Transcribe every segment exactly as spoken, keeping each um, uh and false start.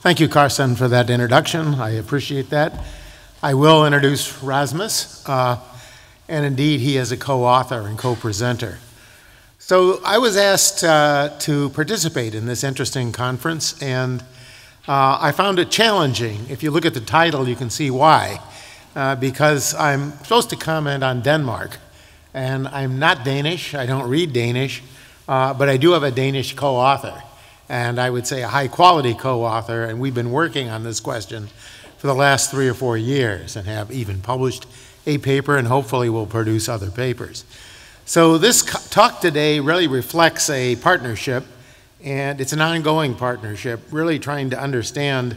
Thank you, Carson, for that introduction. I appreciate that. I will introduce Rasmus, uh, and indeed he is a co-author and co-presenter. So I was asked uh, to participate in this interesting conference, and uh, I found it challenging. If you look at the title, you can see why, uh, because I'm supposed to comment on Denmark, and I'm not Danish, I don't read Danish, uh, but I do have a Danish co-author, and I would say a high-quality co-author, and we've been working on this question for the last three or four years and have even published a paper, and hopefully will produce other papers. So this talk today really reflects a partnership, and it's an ongoing partnership, really trying to understand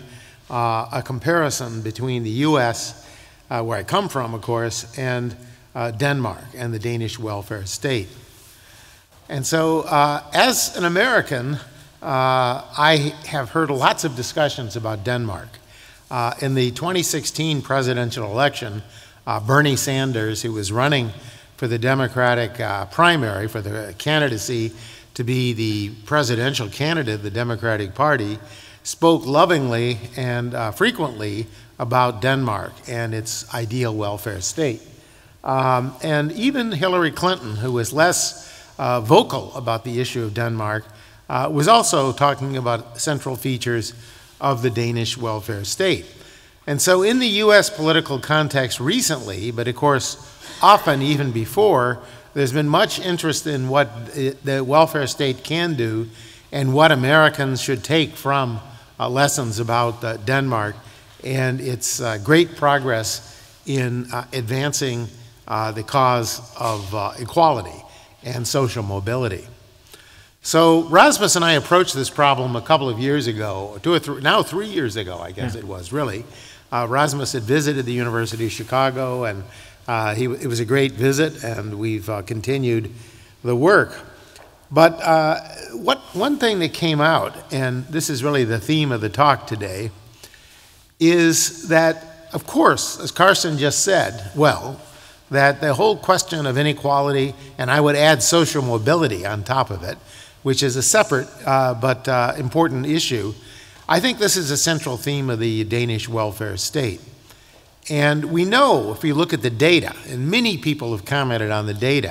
uh, a comparison between the U S, uh, where I come from, of course, and uh, Denmark and the Danish welfare state. And so uh, as an American, Uh, I have heard lots of discussions about Denmark. Uh, in the twenty sixteen presidential election, uh, Bernie Sanders, who was running for the Democratic uh, primary for the candidacy to be the presidential candidate of the Democratic Party, spoke lovingly and uh, frequently about Denmark and its ideal welfare state. Um, and even Hillary Clinton, who was less uh, vocal about the issue of Denmark, Uh, was also talking about central features of the Danish welfare state. And so in the U S political context recently, but of course often even before, there's been much interest in what the welfare state can do and what Americans should take from uh, lessons about uh, Denmark and its uh, great progress in uh, advancing uh, the cause of uh, equality and social mobility. So Rasmus and I approached this problem a couple of years ago, two or three, now three years ago, I guess yeah. it was, really. Uh, Rasmus had visited the University of Chicago, and uh, he, it was a great visit, and we've uh, continued the work. But uh, what, one thing that came out, and this is really the theme of the talk today, is that, of course, as Carson just said, well, that the whole question of inequality, and I would add social mobility on top of it, which is a separate uh, but uh, important issue. I think this is a central theme of the Danish welfare state. And we know, if we look at the data, and many people have commented on the data,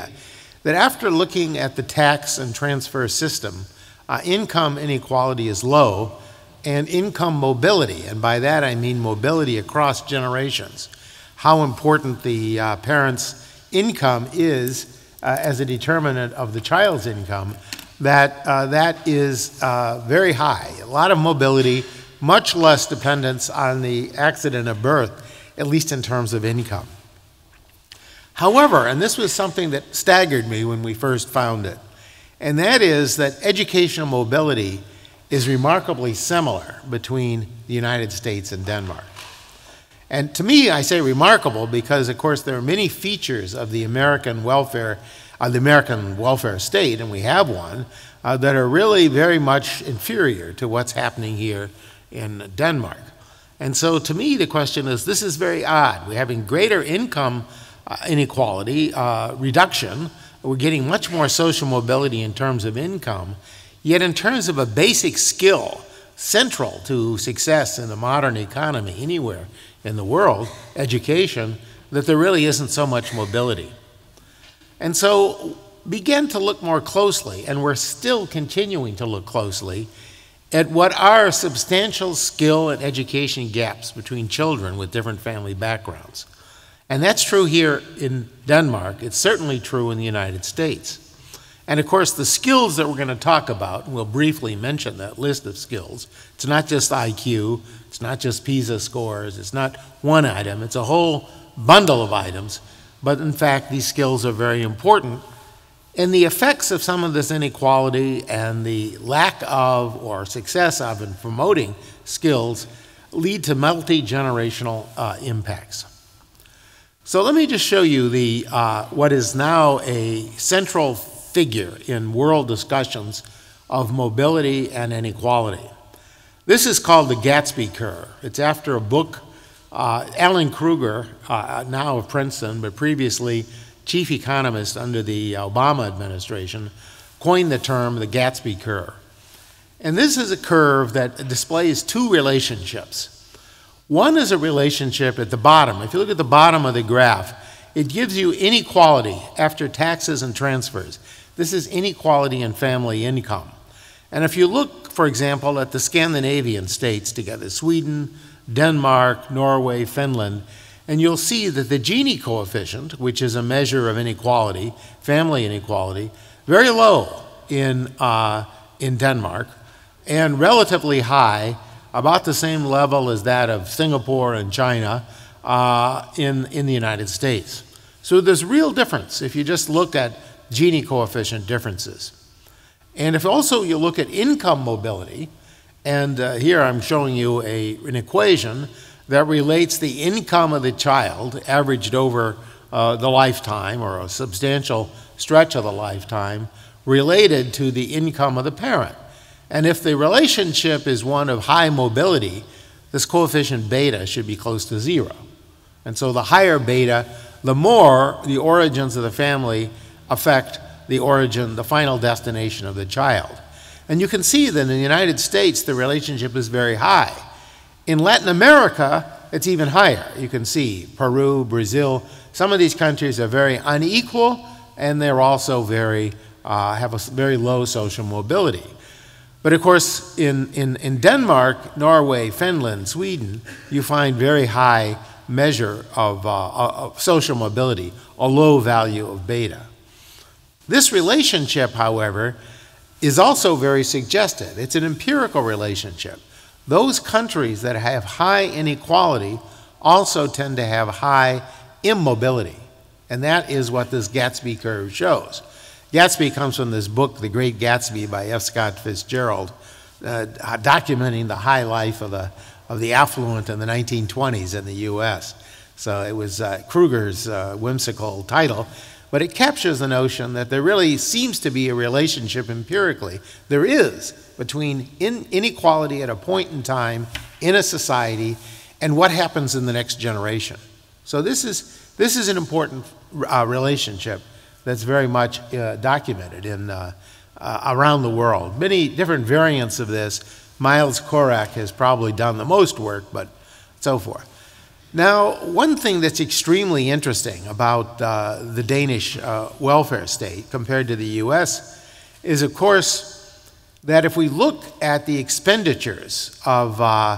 that after looking at the tax and transfer system, uh, income inequality is low, and income mobility, and by that I mean mobility across generations, how important the uh, parents' income is uh, as a determinant of the child's income, that uh, that is uh, very high. A lot of mobility, much less dependence on the accident of birth, at least in terms of income. However, and this was something that staggered me when we first found it, and that is that educational mobility is remarkably similar between the United States and Denmark. And to me, I say remarkable because, of course, there are many features of the American welfare Uh, the American welfare state, and we have one, uh, that are really very much inferior to what's happening here in Denmark. And so to me, the question is, this is very odd. We're having greater income uh, inequality, uh, reduction. We're getting much more social mobility in terms of income. Yet in terms of a basic skill central to success in the modern economy anywhere in the world, education, that there really isn't so much mobility. And so began to look more closely, and we're still continuing to look closely, at what are substantial skill and education gaps between children with different family backgrounds. And that's true here in Denmark. It's certainly true in the United States. And of course, the skills that we're going to talk about, and we'll briefly mention that list of skills, it's not just I Q, it's not just PISA scores, it's not one item, it's a whole bundle of items. But in fact, these skills are very important. And the effects of some of this inequality and the lack of or success of in promoting skills lead to multi-generational uh, impacts. So let me just show you the, uh, what is now a central figure in world discussions of mobility and inequality. This is called the Gatsby Curve. It's after a book Uh, Alan Krueger, uh, now of Princeton, but previously chief economist under the Obama administration, coined the term the Gatsby Curve. And this is a curve that displays two relationships. One is a relationship at the bottom. If you look at the bottom of the graph, it gives you inequality after taxes and transfers. This is inequality in family income. And if you look, for example, at the Scandinavian states together, Sweden, Denmark, Norway, Finland, and you'll see that the Gini coefficient, which is a measure of inequality, family inequality, very low in, uh, in Denmark, and relatively high, about the same level as that of Singapore and China uh, in, in the United States. So there's real difference if you just look at Gini coefficient differences. And if also you look at income mobility, and uh, here I'm showing you a, an equation that relates the income of the child averaged over uh, the lifetime, or a substantial stretch of the lifetime, related to the income of the parent. And if the relationship is one of high mobility, this coefficient beta should be close to zero. And so the higher beta, the more the origins of the family affect the origin, the final destination of the child. And you can see that in the United States, the relationship is very high. In Latin America, it's even higher. You can see Peru, Brazil, some of these countries are very unequal, and they're also very, uh, have a very low social mobility. But of course, in, in, in Denmark, Norway, Finland, Sweden, you find very high measure of, uh, of social mobility, a low value of beta. This relationship, however, is also very suggestive. It's an empirical relationship. Those countries that have high inequality also tend to have high immobility. And that is what this Gatsby curve shows. Gatsby comes from this book, The Great Gatsby by F. Scott Fitzgerald, uh, documenting the high life of the, of the affluent in the nineteen twenties in the U S. So it was uh, Krueger's uh, whimsical title, but it captures the notion that there really seems to be a relationship empirically. There is, between in inequality at a point in time in a society and what happens in the next generation. So this is, this is an important uh, relationship that's very much uh, documented in, uh, uh, around the world. Many different variants of this. Miles Corak has probably done the most work, but so forth. Now, one thing that's extremely interesting about uh, the Danish uh, welfare state compared to the U S is, of course, that if we look at the expenditures of, uh,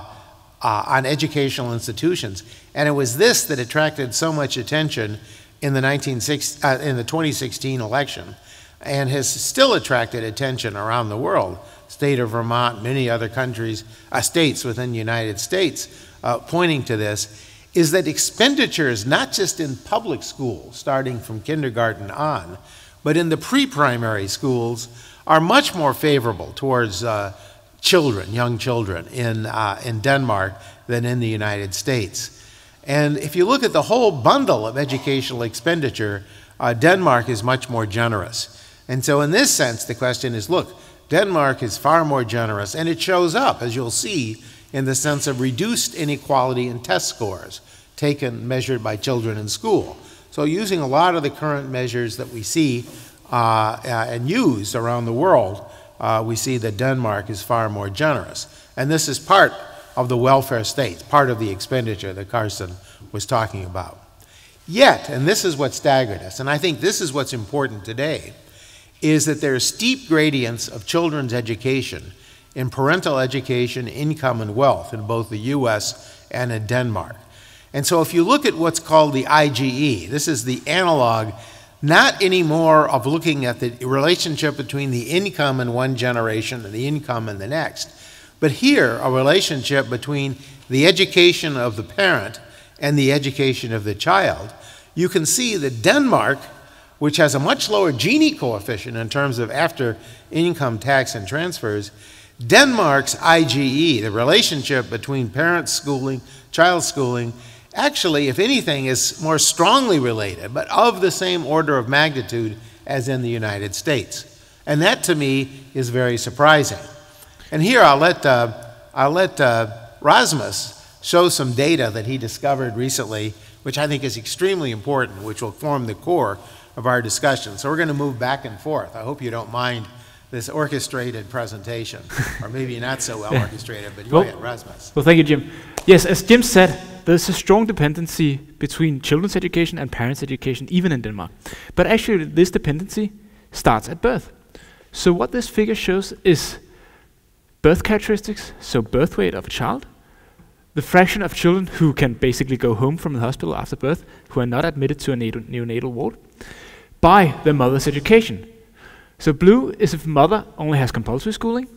uh, on educational institutions, and it was this that attracted so much attention in the, nineteen sixty, uh, in the twenty sixteen election, and has still attracted attention around the world. State of Vermont, many other countries, uh, states within the United States, uh, pointing to this, is that expenditures, not just in public schools, starting from kindergarten on, but in the pre-primary schools, are much more favorable towards uh, children, young children, in, uh, in Denmark than in the United States. And if you look at the whole bundle of educational expenditure, uh, Denmark is much more generous. And so in this sense, the question is, look, Denmark is far more generous, and it shows up, as you'll see, in the sense of reduced inequality in test scores taken, measured by children in school. So using a lot of the current measures that we see uh, and used around the world, uh, we see that Denmark is far more generous. And this is part of the welfare state, part of the expenditure that Carson was talking about. Yet, and this is what staggered us, and I think this is what's important today, is that there are steep gradients of children's education in parental education, income, and wealth in both the U S and in Denmark. And so if you look at what's called the I G E, this is the analog, not anymore of looking at the relationship between the income in one generation and the income in the next, but here, a relationship between the education of the parent and the education of the child. You can see that Denmark, which has a much lower Gini coefficient in terms of after income tax and transfers, Denmark's I G E, the relationship between parent schooling, child schooling, actually, if anything, is more strongly related, but of the same order of magnitude as in the United States. And that, to me, is very surprising. And here I'll let, uh, I'll let uh, Rasmus show some data that he discovered recently, which I think is extremely important, which will form the core of our discussion. So we're going to move back and forth. I hope you don't mind this orchestrated presentation, or maybe not so well yeah. orchestrated, but go well, ahead, Rasmus. Well, thank you, Jim. Yes, as Jim said, there's a strong dependency between children's education and parents' education, even in Denmark. But actually, this dependency starts at birth. So what this figure shows is birth characteristics, so birth weight of a child, the fraction of children who can basically go home from the hospital after birth, who are not admitted to a neonatal ward, by their mother's education. So blue is if mother only has compulsory schooling,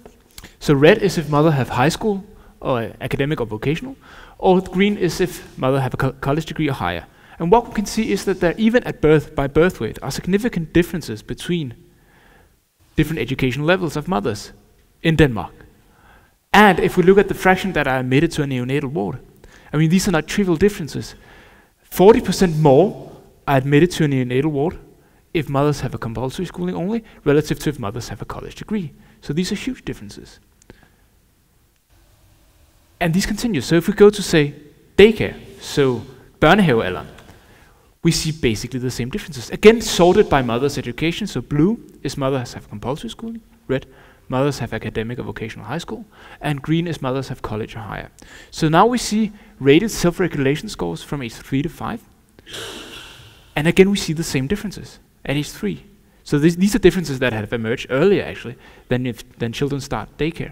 so red is if mother have high school, or academic or vocational, or green is if mother have a co college degree or higher. And what we can see is that there, even at birth, by birth weight, are significant differences between different educational levels of mothers in Denmark. And if we look at the fraction that are admitted to a neonatal ward, I mean, these are not trivial differences. forty percent more are admitted to a neonatal ward if mothers have a compulsory schooling only, relative to if mothers have a college degree. So these are huge differences. And these continue. So if we go to, say, daycare, so børnehavealderen, we see basically the same differences. Again, sorted by mother's education. So blue is mothers have compulsory schooling, red, mothers have academic or vocational high school, and green is mothers have college or higher. So now we see rated self-regulation scores from age three to five. And again, we see the same differences at age three. So this, these are differences that have emerged earlier, actually, than if than children start daycare.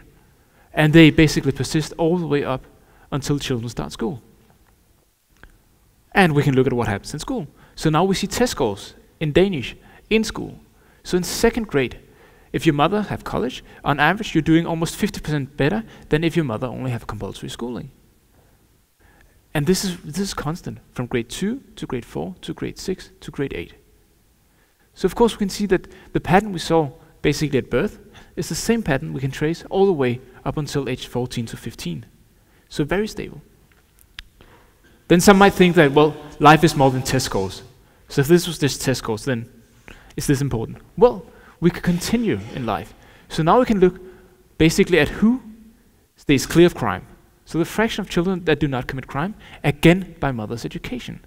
And they basically persist all the way up until children start school. And we can look at what happens in school. So now we see test scores in Danish in school. So in second grade, if your mother have college, on average you're doing almost fifty percent better than if your mother only have compulsory schooling. And this is, this is constant from grade two to grade four to grade six to grade eight. So of course we can see that the pattern we saw basically at birth is the same pattern we can trace all the way up until age fourteen to fifteen. So very stable. Then some might think that, well, life is more than test scores. So if this was just test scores, then is this important? Well, we could continue in life. So now we can look basically at who stays clear of crime. So the fraction of children that do not commit crime, again by mother's education.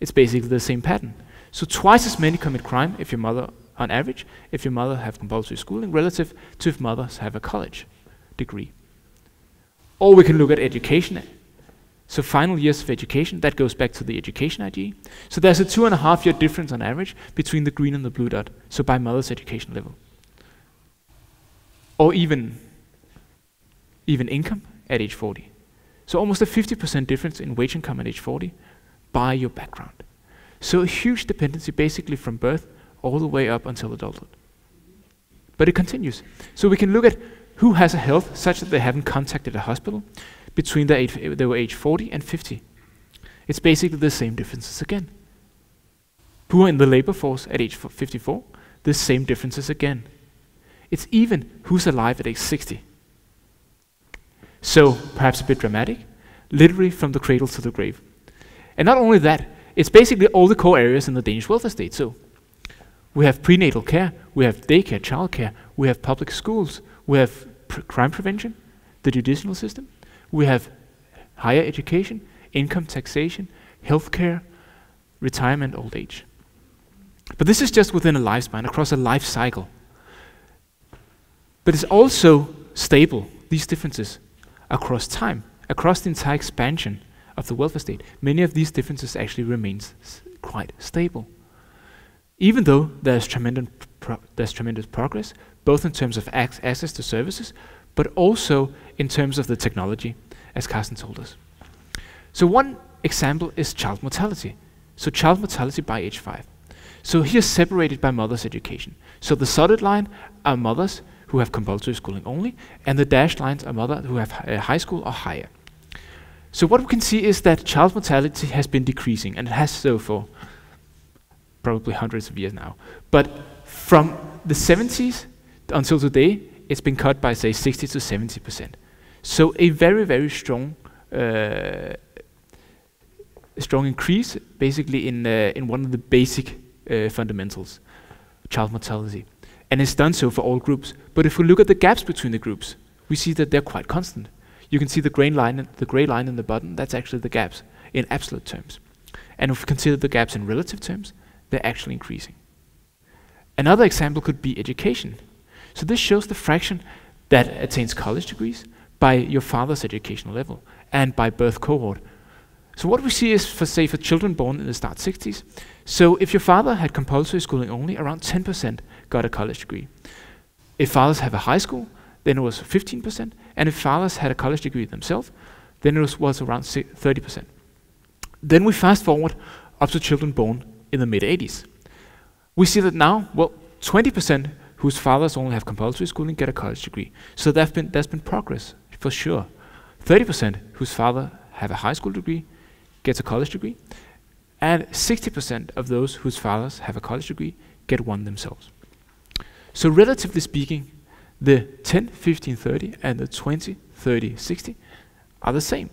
It's basically the same pattern. So twice as many commit crime if your mother, on average, if your mother have compulsory schooling relative to if mothers have a college degree. Or we can look at education. So final years of education, that goes back to the education I G E. So there's a two and a half year difference on average between the green and the blue dot, so by mother's education level. Or even, even income at age forty. So almost a fifty percent difference in wage income at age forty by your background. So a huge dependency basically from birth all the way up until adulthood. But it continues. So we can look at who has a health such that they haven't contacted a hospital between the age, they were age forty and fifty. It's basically the same differences again. Who are in the labor force at age fifty-four, the same differences again. It's even who's alive at age sixty. So perhaps a bit dramatic, literally from the cradle to the grave. And not only that, it's basically all the core areas in the Danish welfare state. So we have prenatal care, we have daycare, childcare, we have public schools, we have pr crime prevention, the judicial system, we have higher education, income taxation, healthcare, retirement, old age. But this is just within a lifespan, across a life cycle. But it's also stable, these differences, across time, across the entire expansion of the welfare state. Many of these differences actually remains quite stable. Even though there's tremendous, pro there's tremendous progress, both in terms of ac access to services, but also in terms of the technology, as Carson told us. So one example is child mortality. So child mortality by age five. So here's separated by mother's education. So the solid line are mothers who have compulsory schooling only, and the dashed lines are mothers who have uh, high school or higher. So what we can see is that child mortality has been decreasing, and it has so for probably hundreds of years now. But from the seventies until today, it's been cut by, say, sixty to seventy percent. So a very, very strong uh, strong increase, basically, in, uh, in one of the basic uh, fundamentals, child mortality. And it's done so for all groups. But if we look at the gaps between the groups, we see that they're quite constant. You can see the gray line, the gray line in the bottom, that's actually the gaps in absolute terms. And if we consider the gaps in relative terms, they're actually increasing. Another example could be education. So this shows the fraction that attains college degrees by your father's educational level and by birth cohort. So what we see is, for say, for children born in the start sixties, so if your father had compulsory schooling only, around ten percent got a college degree. If fathers have a high school, then it was fifteen percent, and if fathers had a college degree themselves, then it was, was around thirty percent. Then we fast forward up to children born in the mid eighties. We see that now, well, twenty percent whose fathers only have compulsory schooling get a college degree. So there's been, there's been progress, for sure. thirty percent whose father have a high school degree gets a college degree, and sixty percent of those whose fathers have a college degree get one themselves. So relatively speaking, the ten, fifteen, thirty, and the twenty, thirty, sixty are the same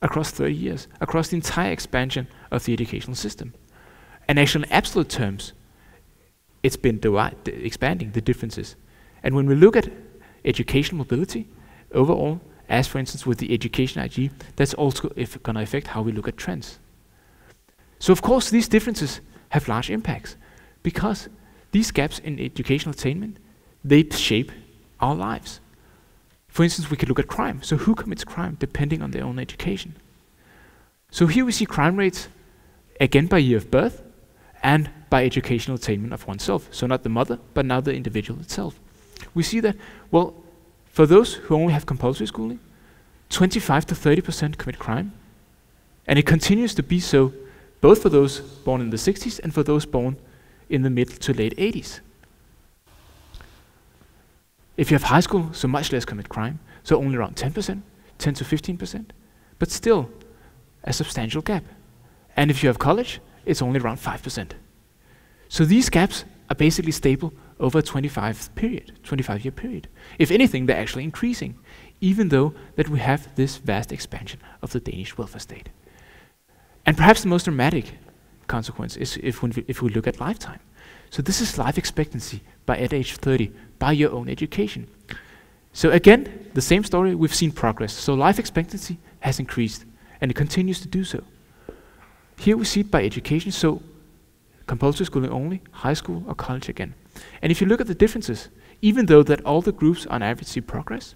across thirty years, across the entire expansion of the educational system. And actually, in absolute terms, it's been expanding the differences. And when we look at education mobility overall, as for instance with the education I G E, that's also going to affect how we look at trends. So of course, these differences have large impacts, because these gaps in educational attainment, they shape our lives. For instance, we could look at crime. So who commits crime depending on their own education? So here we see crime rates again by year of birth and by educational attainment of oneself. So not the mother, but now the individual itself. We see that, well, for those who only have compulsory schooling, twenty-five to thirty percent commit crime. And it continues to be so both for those born in the sixties and for those born in the mid to late eighties. If you have high school, so much less commit crime, so only around ten percent, ten to fifteen percent, but still a substantial gap. And if you have college, it's only around five percent. So these gaps are basically stable over a twenty-five-year period. If anything, they're actually increasing, even though that we have this vast expansion of the Danish welfare state. And perhaps the most dramatic consequence is if we, if we look at lifetime. So this is life expectancy by at age thirty, by your own education. So again, the same story, we've seen progress. So life expectancy has increased, and it continues to do so. Here we see it by education, so compulsory schooling only, high school or college again. And if you look at the differences, even though that all the groups on average see progress,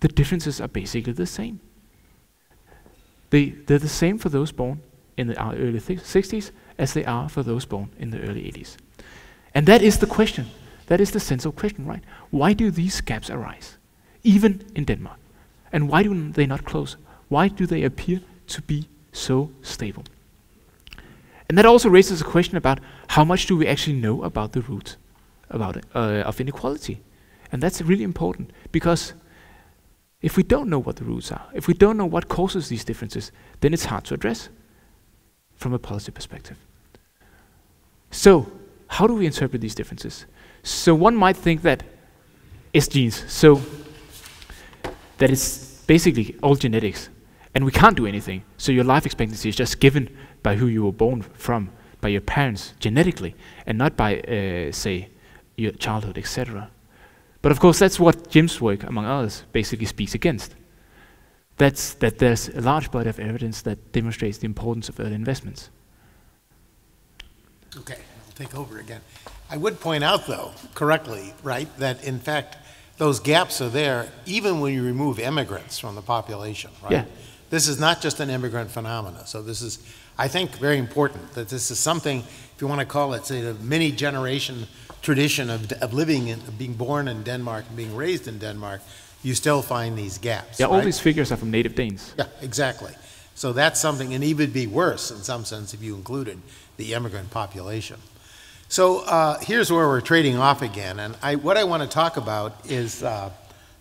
the differences are basically the same. They, they're the same for those born in the early sixties as they are for those born in the early eighties. And that is the question. That is the central question, right? Why do these gaps arise, even in Denmark? And why do they not close? Why do they appear to be so stable? And that also raises a question about how much do we actually know about the root about it, uh, of inequality? And that's really important, because if we don't know what the roots are, if we don't know what causes these differences, then it's hard to address from a policy perspective. So how do we interpret these differences? So one might think that it's genes, so that it's basically all genetics, and we can't do anything. So your life expectancy is just given by who you were born from, by your parents genetically, and not by, uh, say, your childhood, et cetera. But of course, that's what Jim's work, among others, basically speaks against. That's that there's a large body of evidence that demonstrates the importance of early investments. Okay, I'll take over again. I would point out, though, correctly, right, that in fact, those gaps are there even when you remove immigrants from the population, right? Yeah. This is not just an immigrant phenomena. So this is, I think, very important that this is something, if you want to call it, say, the many generation tradition of, of living in, of being born in Denmark and being raised in Denmark, you still find these gaps. Yeah, right? All these figures are from native Danes. Yeah, exactly. So that's something, and even be worse in some sense if you included the immigrant population. So uh, here's where we're trading off again, and I, what I want to talk about is uh,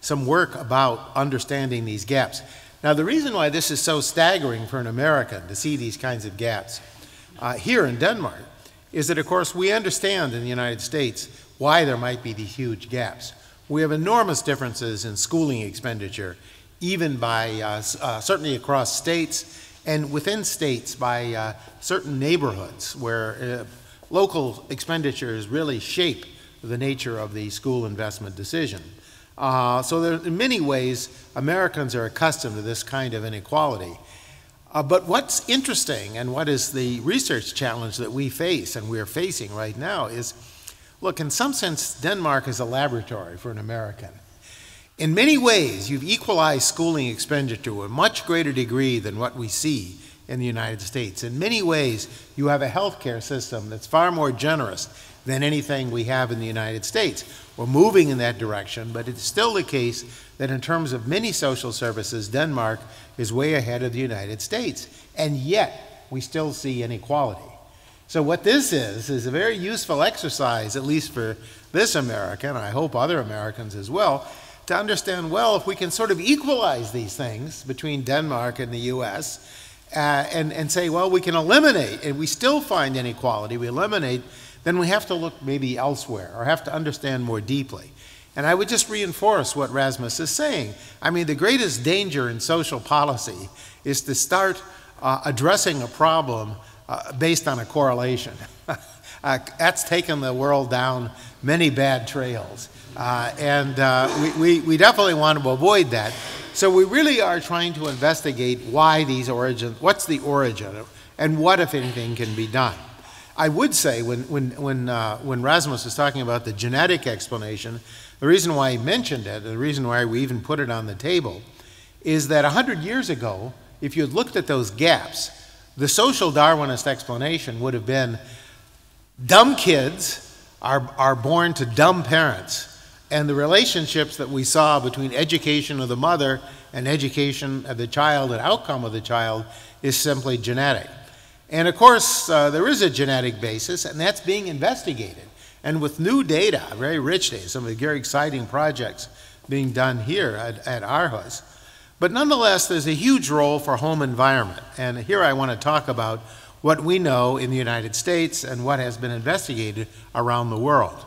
some work about understanding these gaps. Now, the reason why this is so staggering for an American to see these kinds of gaps uh, here in Denmark is that, of course, we understand in the United States why there might be these huge gaps. We have enormous differences in schooling expenditure, even by uh, uh, certainly across states and within states by uh, certain neighborhoods where uh, local expenditures really shape the nature of the school investment decision. Uh, so there, in many ways, Americans are accustomed to this kind of inequality. Uh, but what's interesting and what is the research challenge that we face and we're facing right now is Look, in some sense, Denmark is a laboratory for an American. In many ways, you've equalized schooling expenditure to a much greater degree than what we see in the United States. In many ways, you have a healthcare system that's far more generous than anything we have in the United States. We're moving in that direction, but it's still the case that in terms of many social services, Denmark is way ahead of the United States, and yet we still see inequality. So what this is, is a very useful exercise, at least for this American, and I hope other Americans as well, to understand, well, if we can sort of equalize these things between Denmark and the U S, Uh, and, and say, well, we can eliminate, and we still find inequality, we eliminate, then we have to look maybe elsewhere or have to understand more deeply. And I would just reinforce what Rasmus is saying. I mean, the greatest danger in social policy is to start uh, addressing a problem uh, based on a correlation. uh, that's taken the world down many bad trails. Uh, and uh, we, we, we definitely want to avoid that. So we really are trying to investigate why these origins, what's the origin, and what, if anything, can be done. I would say when, when, when, uh, when Rasmus was talking about the genetic explanation, the reason why he mentioned it, the reason why we even put it on the table, is that a hundred years ago, if you had looked at those gaps, the social Darwinist explanation would have been dumb kids are, are born to dumb parents. And the relationships that we saw between education of the mother and education of the child and outcome of the child is simply genetic. And of course, uh, there is a genetic basis, and that's being investigated. And with new data, very rich data, some of the very exciting projects being done here at, at Aarhus. But nonetheless, there's a huge role for home environment. And here I want to talk about what we know in the United States and what has been investigated around the world.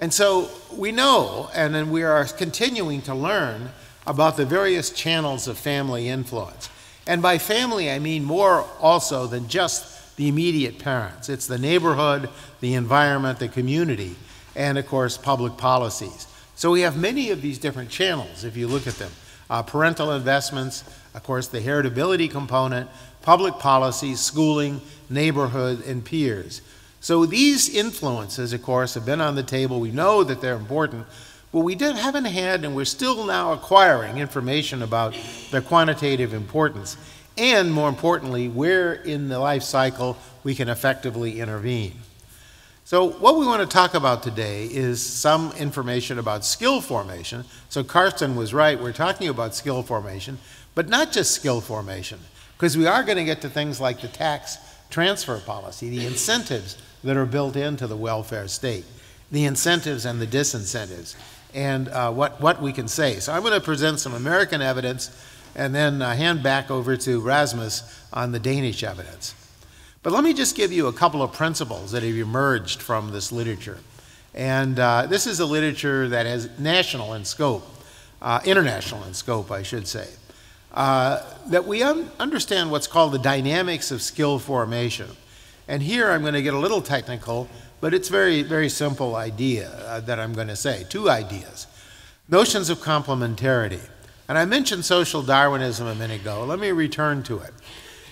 And so we know, and then we are continuing to learn about the various channels of family influence. And by family, I mean more also than just the immediate parents. It's the neighborhood, the environment, the community, and of course, public policies. So we have many of these different channels, if you look at them. Uh, parental investments, of course, the heritability component, public policies, schooling, neighborhood, and peers. So these influences, of course, have been on the table. We know that they're important, but we did, haven't had, and we're still now acquiring information about their quantitative importance, and more importantly, where in the life cycle we can effectively intervene. So what we want to talk about today is some information about skill formation. So Carson was right, we're talking about skill formation, but not just skill formation, because we are going to get to things like the tax transfer policy, the incentives that are built into the welfare state, the incentives and the disincentives, and uh, what, what we can say. So I'm going to present some American evidence and then uh, hand back over to Rasmus on the Danish evidence. But let me just give you a couple of principles that have emerged from this literature. And uh, this is a literature that is national in scope, uh, international in scope, I should say. Uh, that we un understand what's called the dynamics of skill formation. And here I'm going to get a little technical, but it's very, very simple idea uh, that I'm going to say. Two ideas. Notions of complementarity. And I mentioned social Darwinism a minute ago. Let me return to it.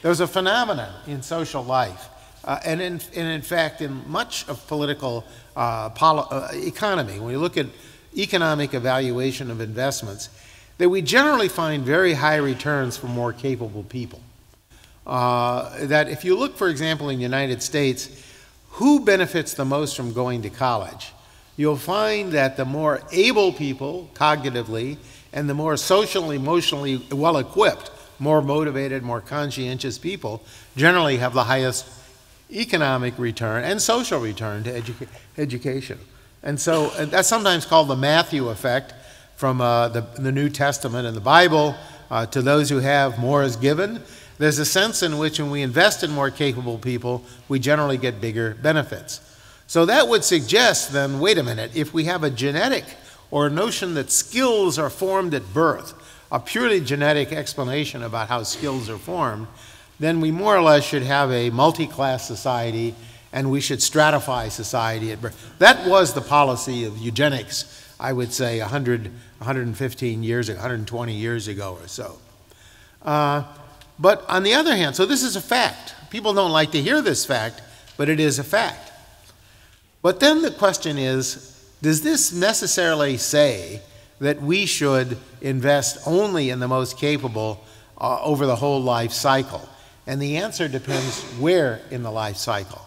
There's a phenomenon in social life, uh, and, in, and in fact in much of political uh, poli uh, economy, when you look at economic evaluation of investments, that we generally find very high returns for more capable people. Uh, that if you look, for example, in the United States, who benefits the most from going to college? You'll find that the more able people, cognitively, and the more socially, emotionally well-equipped, more motivated, more conscientious people generally have the highest economic return and social return to edu- education. And so and that's sometimes called the Matthew effect, from uh, the, the New Testament and the Bible, uh, to those who have, more is given. There's a sense in which when we invest in more capable people, we generally get bigger benefits. So that would suggest then, wait a minute, if we have a genetic or a notion that skills are formed at birth, a purely genetic explanation about how skills are formed, then we more or less should have a multi-class society and we should stratify society at birth. That was the policy of eugenics, I would say a hundred, a hundred fifteen years ago, a hundred twenty years ago or so. Uh, but on the other hand, so this is a fact. People don't like to hear this fact, but it is a fact. But then the question is, does this necessarily say that we should invest only in the most capable uh, over the whole life cycle? And the answer depends where in the life cycle.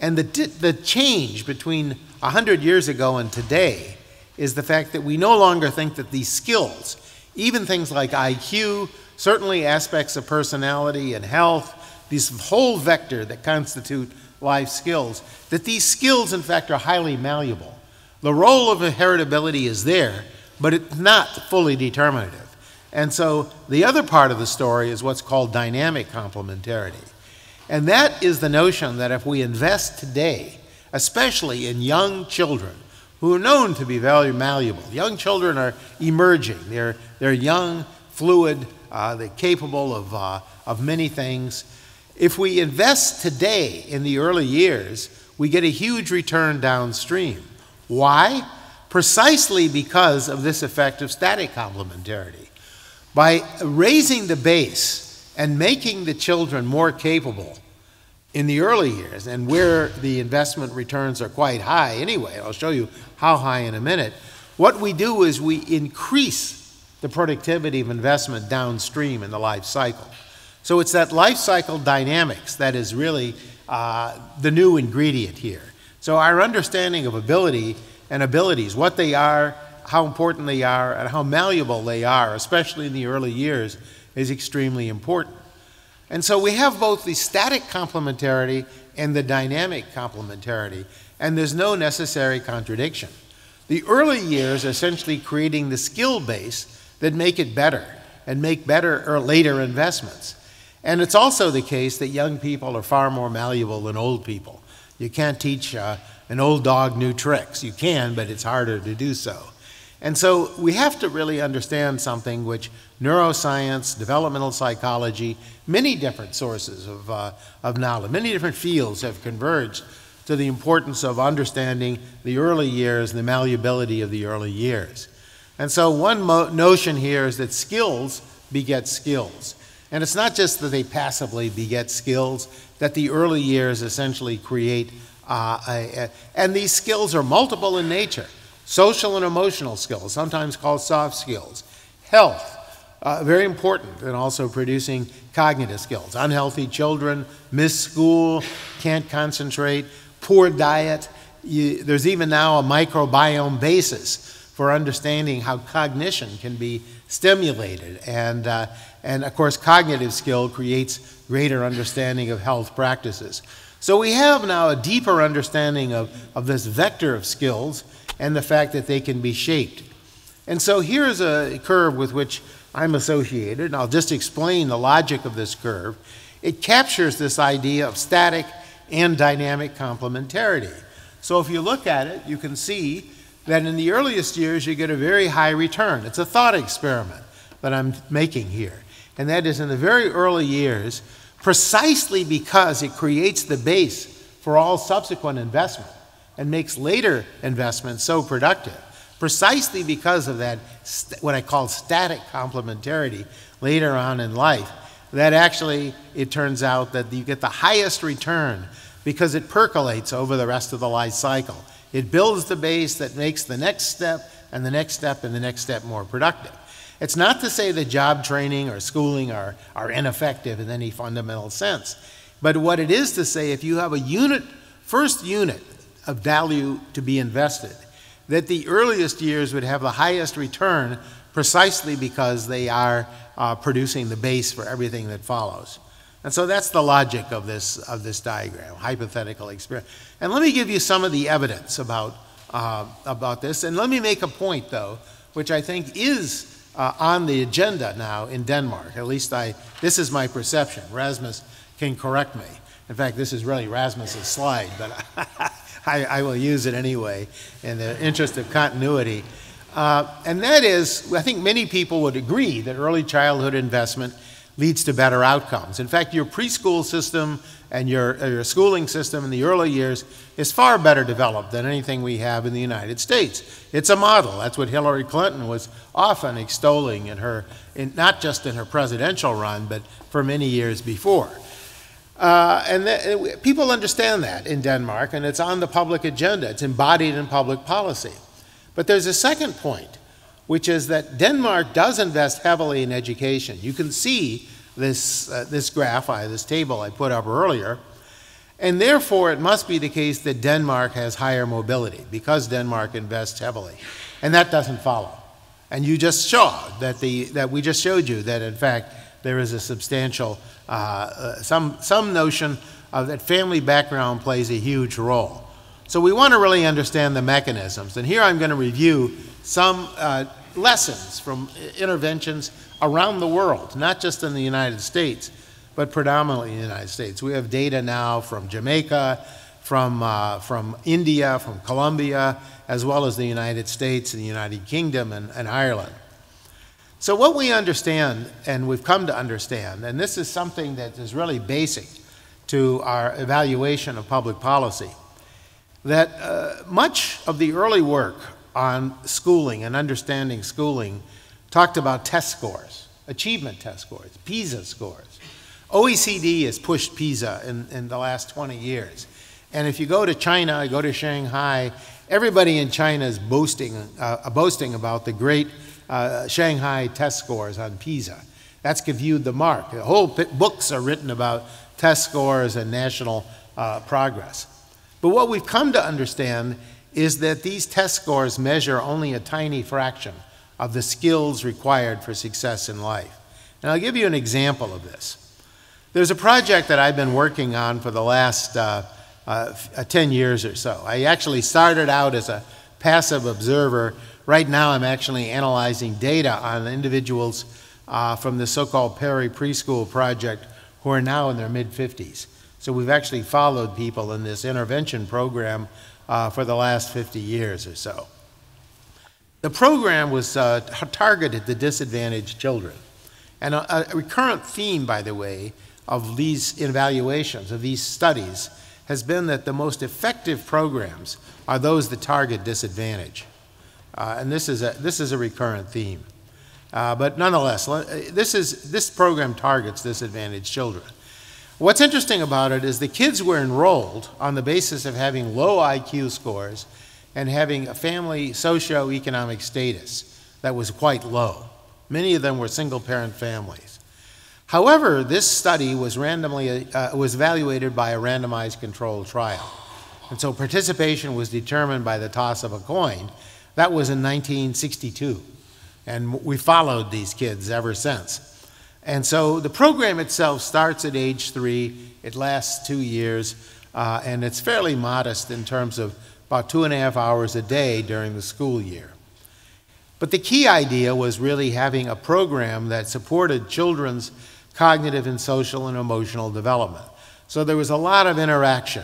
And the, the change between one hundred years ago and today is the fact that we no longer think that these skills, even things like I Q, certainly aspects of personality and health, this whole vector that constitute life skills, that these skills, in fact, are highly malleable. The role of heritability is there, but it's not fully determinative. And so the other part of the story is what's called dynamic complementarity. And that is the notion that if we invest today, especially in young children, who are known to be very malleable. Young children are emerging. They're, they're young, fluid, uh, they're capable of, uh, of many things. If we invest today in the early years, we get a huge return downstream. Why? Precisely because of this effect of static complementarity. By raising the base and making the children more capable in the early years, and where the investment returns are quite high anyway, I'll show you how high in a minute, what we do is we increase the productivity of investment downstream in the life cycle. So it's that life cycle dynamics that is really uh, the new ingredient here. So our understanding of ability and abilities, what they are, how important they are, and how malleable they are, especially in the early years, is extremely important. And so we have both the static complementarity and the dynamic complementarity, and there's no necessary contradiction. The early years are essentially creating the skill base that make it better and make better or later investments. And it's also the case that young people are far more malleable than old people. You can't teach uh, an old dog new tricks. You can, but it's harder to do so. And so we have to really understand something which neuroscience, developmental psychology, many different sources of, uh, of knowledge, many different fields have converged to the importance of understanding the early years and the malleability of the early years. And so one mo notion here is that skills beget skills. And it's not just that they passively beget skills, that the early years essentially create, uh, a, a, and these skills are multiple in nature. Social and emotional skills, sometimes called soft skills. Health, uh, very important, and also producing cognitive skills. Unhealthy children, miss school, can't concentrate, poor diet. You, there's even now a microbiome basis for understanding how cognition can be stimulated. And, uh, and of course, cognitive skill creates greater understanding of health practices. So we have now a deeper understanding of, of this vector of skills and the fact that they can be shaped. And so here's a curve with which I'm associated, and I'll just explain the logic of this curve. It captures this idea of static and dynamic complementarity. So if you look at it, you can see that in the earliest years, you get a very high return. It's a thought experiment that I'm making here. And that is in the very early years, precisely because it creates the base for all subsequent investment and makes later investments so productive. Precisely because of that, what I call static complementarity later on in life, that actually it turns out that you get the highest return because it percolates over the rest of the life cycle. It builds the base that makes the next step and the next step and the next step more productive. It's not to say that job training or schooling are, are ineffective in any fundamental sense, but what it is to say, if you have a unit, first unit, of value to be invested, that the earliest years would have the highest return precisely because they are uh, producing the base for everything that follows. And so that's the logic of this, of this diagram, hypothetical experiment. And let me give you some of the evidence about, uh, about this. And let me make a point, though, which I think is uh, on the agenda now in Denmark. At least I, this is my perception. Rasmus can correct me. In fact, this is really Rasmus's slide, but I I, I will use it anyway in the interest of continuity. Uh, and that is, I think many people would agree that early childhood investment leads to better outcomes. In fact, your preschool system and your, uh, your schooling system in the early years is far better developed than anything we have in the United States. It's a model. That's what Hillary Clinton was often extolling in her, in, not just in her presidential run, but for many years before. Uh, and that, people understand that in Denmark, and it's on the public agenda. It's embodied in public policy. But there's a second point, which is that Denmark does invest heavily in education. You can see this, uh, this graph, I, this table I put up earlier. And therefore, it must be the case that Denmark has higher mobility, because Denmark invests heavily. And that doesn't follow. And you just saw that, the, that we just showed you that, in fact, there is a substantial, uh, uh, some, some notion of that family background plays a huge role. So we want to really understand the mechanisms. And here I'm going to review some uh, lessons from interventions around the world, not just in the United States, but predominantly in the United States. We have data now from Jamaica, from, uh, from India, from Colombia, as well as the United States and the United Kingdom and, and Ireland. So what we understand, and we've come to understand, and this is something that is really basic to our evaluation of public policy, that uh, much of the early work on schooling and understanding schooling talked about test scores, achievement test scores, PISA scores. O E C D has pushed PISA in, in the last twenty years. And if you go to China, go to Shanghai, everybody in China is boasting, uh, boasting about the great Uh, Shanghai test scores on PISA. That's viewed the mark. The whole books are written about test scores and national uh, progress. But what we've come to understand is that these test scores measure only a tiny fraction of the skills required for success in life. And I'll give you an example of this. There's a project that I've been working on for the last uh, uh, ten years or so. I actually started out as a passive observer. Right now, I'm actually analyzing data on individuals uh, from the so-called Perry Preschool Project who are now in their mid fifties. So we've actually followed people in this intervention program uh, for the last fifty years or so. The program was uh, targeted to disadvantaged children. And a, a recurrent theme, by the way, of these evaluations, of these studies, has been that the most effective programs are those that target disadvantage. Uh, and this is, a, this is a recurrent theme. Uh, but nonetheless, this, is, this program targets disadvantaged children. What's interesting about it is the kids were enrolled on the basis of having low I Q scores and having a family socioeconomic status that was quite low. Many of them were single-parent families. However, this study was, randomly, uh, was evaluated by a randomized controlled trial. And so participation was determined by the toss of a coin. That was in nineteen sixty-two, and we followed these kids ever since. And so the program itself starts at age three, it lasts two years, uh, and it's fairly modest in terms of about two and a half hours a day during the school year. But the key idea was really having a program that supported children's cognitive and social and emotional development. So there was a lot of interaction.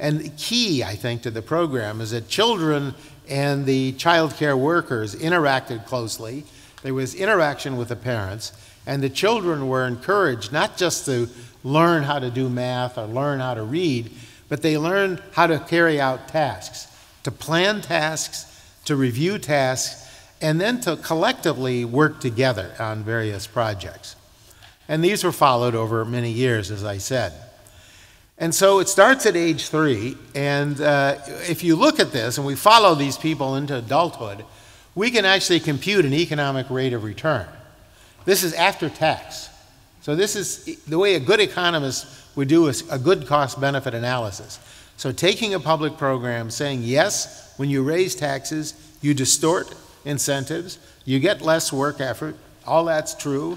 And the key, I think, to the program is that children and the child care workers interacted closely. There was interaction with the parents, and the children were encouraged not just to learn how to do math or learn how to read, but they learned how to carry out tasks, to plan tasks, to review tasks, and then to collectively work together on various projects. And these were followed over many years, as I said. And so it starts at age three, and uh, if you look at this, and we follow these people into adulthood, we can actually compute an economic rate of return. This is after tax. So this is the way a good economist would do a, a good cost-benefit analysis. So taking a public program, saying yes, when you raise taxes, you distort incentives, you get less work effort, all that's true,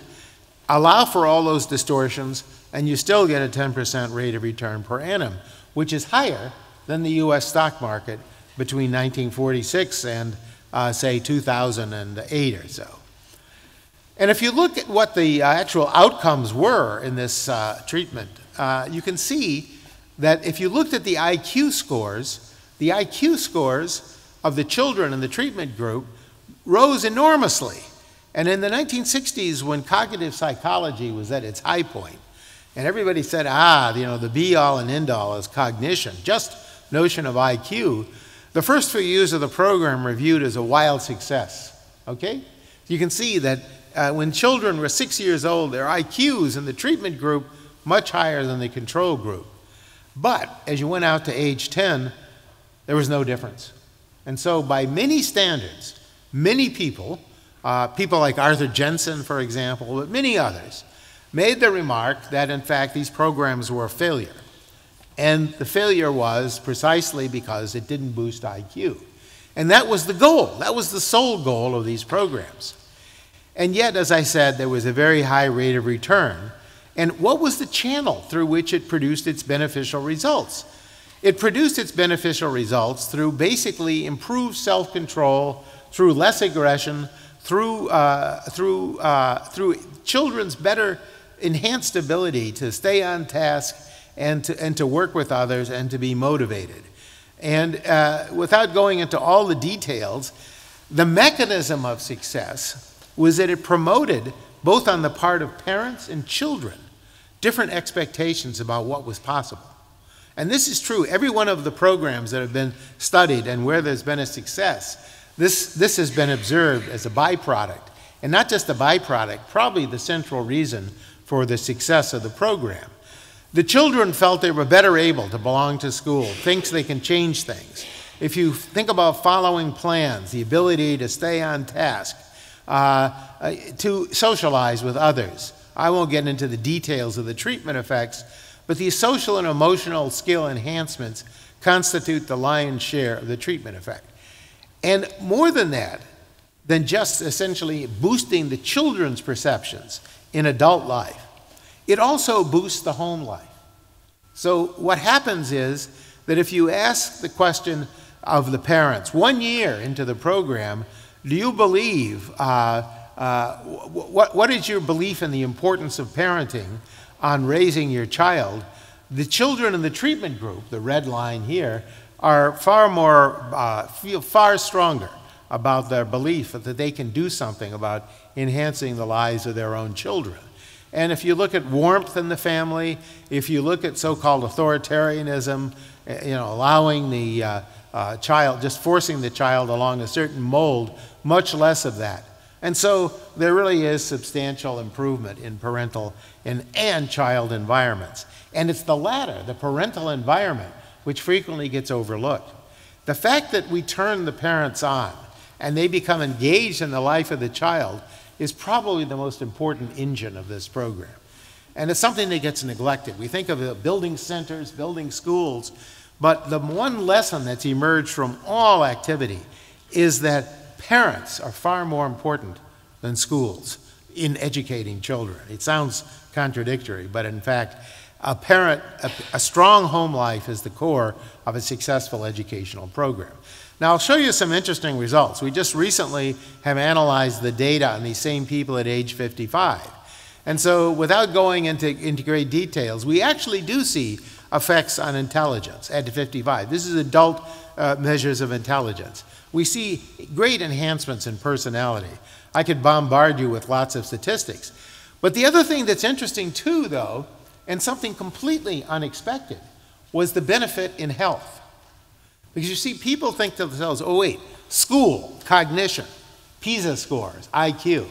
allow for all those distortions, and you still get a ten percent rate of return per annum, which is higher than the U S stock market between nineteen forty-six and, uh, say, two thousand eight or so. And if you look at what the actual outcomes were in this uh, treatment, uh, you can see that if you looked at the I Q scores, the I Q scores of the children in the treatment group rose enormously. And in the nineteen sixties, when cognitive psychology was at its high point, and everybody said, ah, you know, the be-all and end-all is cognition, just notion of I Q. The first few years of the program were viewed as a wild success, okay? You can see that uh, when children were six years old, their I Qs in the treatment group much higher than the control group. But as you went out to age ten, there was no difference. And so by many standards, many people, uh, people like Arthur Jensen, for example, but many others, made the remark that, in fact, these programs were a failure. And the failure was precisely because it didn't boost I Q. And that was the goal. That was the sole goal of these programs. And yet, as I said, there was a very high rate of return. And what was the channel through which it produced its beneficial results? It produced its beneficial results through basically improved self-control, through less aggression, through, uh, through, uh, through children's better enhanced ability to stay on task and to, and to work with others and to be motivated. And uh, without going into all the details, the mechanism of success was that it promoted, both on the part of parents and children, different expectations about what was possible. And this is true. Every one of the programs that have been studied and where there's been a success, this, this has been observed as a byproduct. And not just a byproduct, probably the central reason for the success of the program. The children felt they were better able to belong to school, thinks they can change things. If you think about following plans, the ability to stay on task, Uh, to socialize with others. I won't get into the details of the treatment effects, but these social and emotional skill enhancements constitute the lion's share of the treatment effect. And more than that, than just essentially boosting the children's perceptions in adult life, it also boosts the home life. So what happens is that if you ask the question of the parents one year into the program, do you believe, uh, uh, what, what is your belief in the importance of parenting on raising your child? The children in the treatment group, the red line here, are far more, uh, feel far stronger about their belief that they can do something about enhancing the lives of their own children. And if you look at warmth in the family, if you look at so-called authoritarianism, you know, allowing the uh, uh, child, just forcing the child along a certain mold, much less of that. And so there really is substantial improvement in parental and, and child environments. And it's the latter, the parental environment, which frequently gets overlooked. The fact that we turn the parents on and they become engaged in the life of the child is probably the most important engine of this program. And it's something that gets neglected. We think of building centers, building schools, but the one lesson that's emerged from all activity is that parents are far more important than schools in educating children. It sounds contradictory, but in fact, a parent, a, a strong home life is the core of a successful educational program. Now, I'll show you some interesting results. We just recently have analyzed the data on these same people at age fifty-five. And so, without going into, into great details, we actually do see effects on intelligence at fifty-five. This is adult uh, measures of intelligence. We see great enhancements in personality. I could bombard you with lots of statistics. But the other thing that's interesting too, though, and something completely unexpected, was the benefit in health. Because you see, people think to themselves, oh wait, school, cognition, PISA scores, I Q.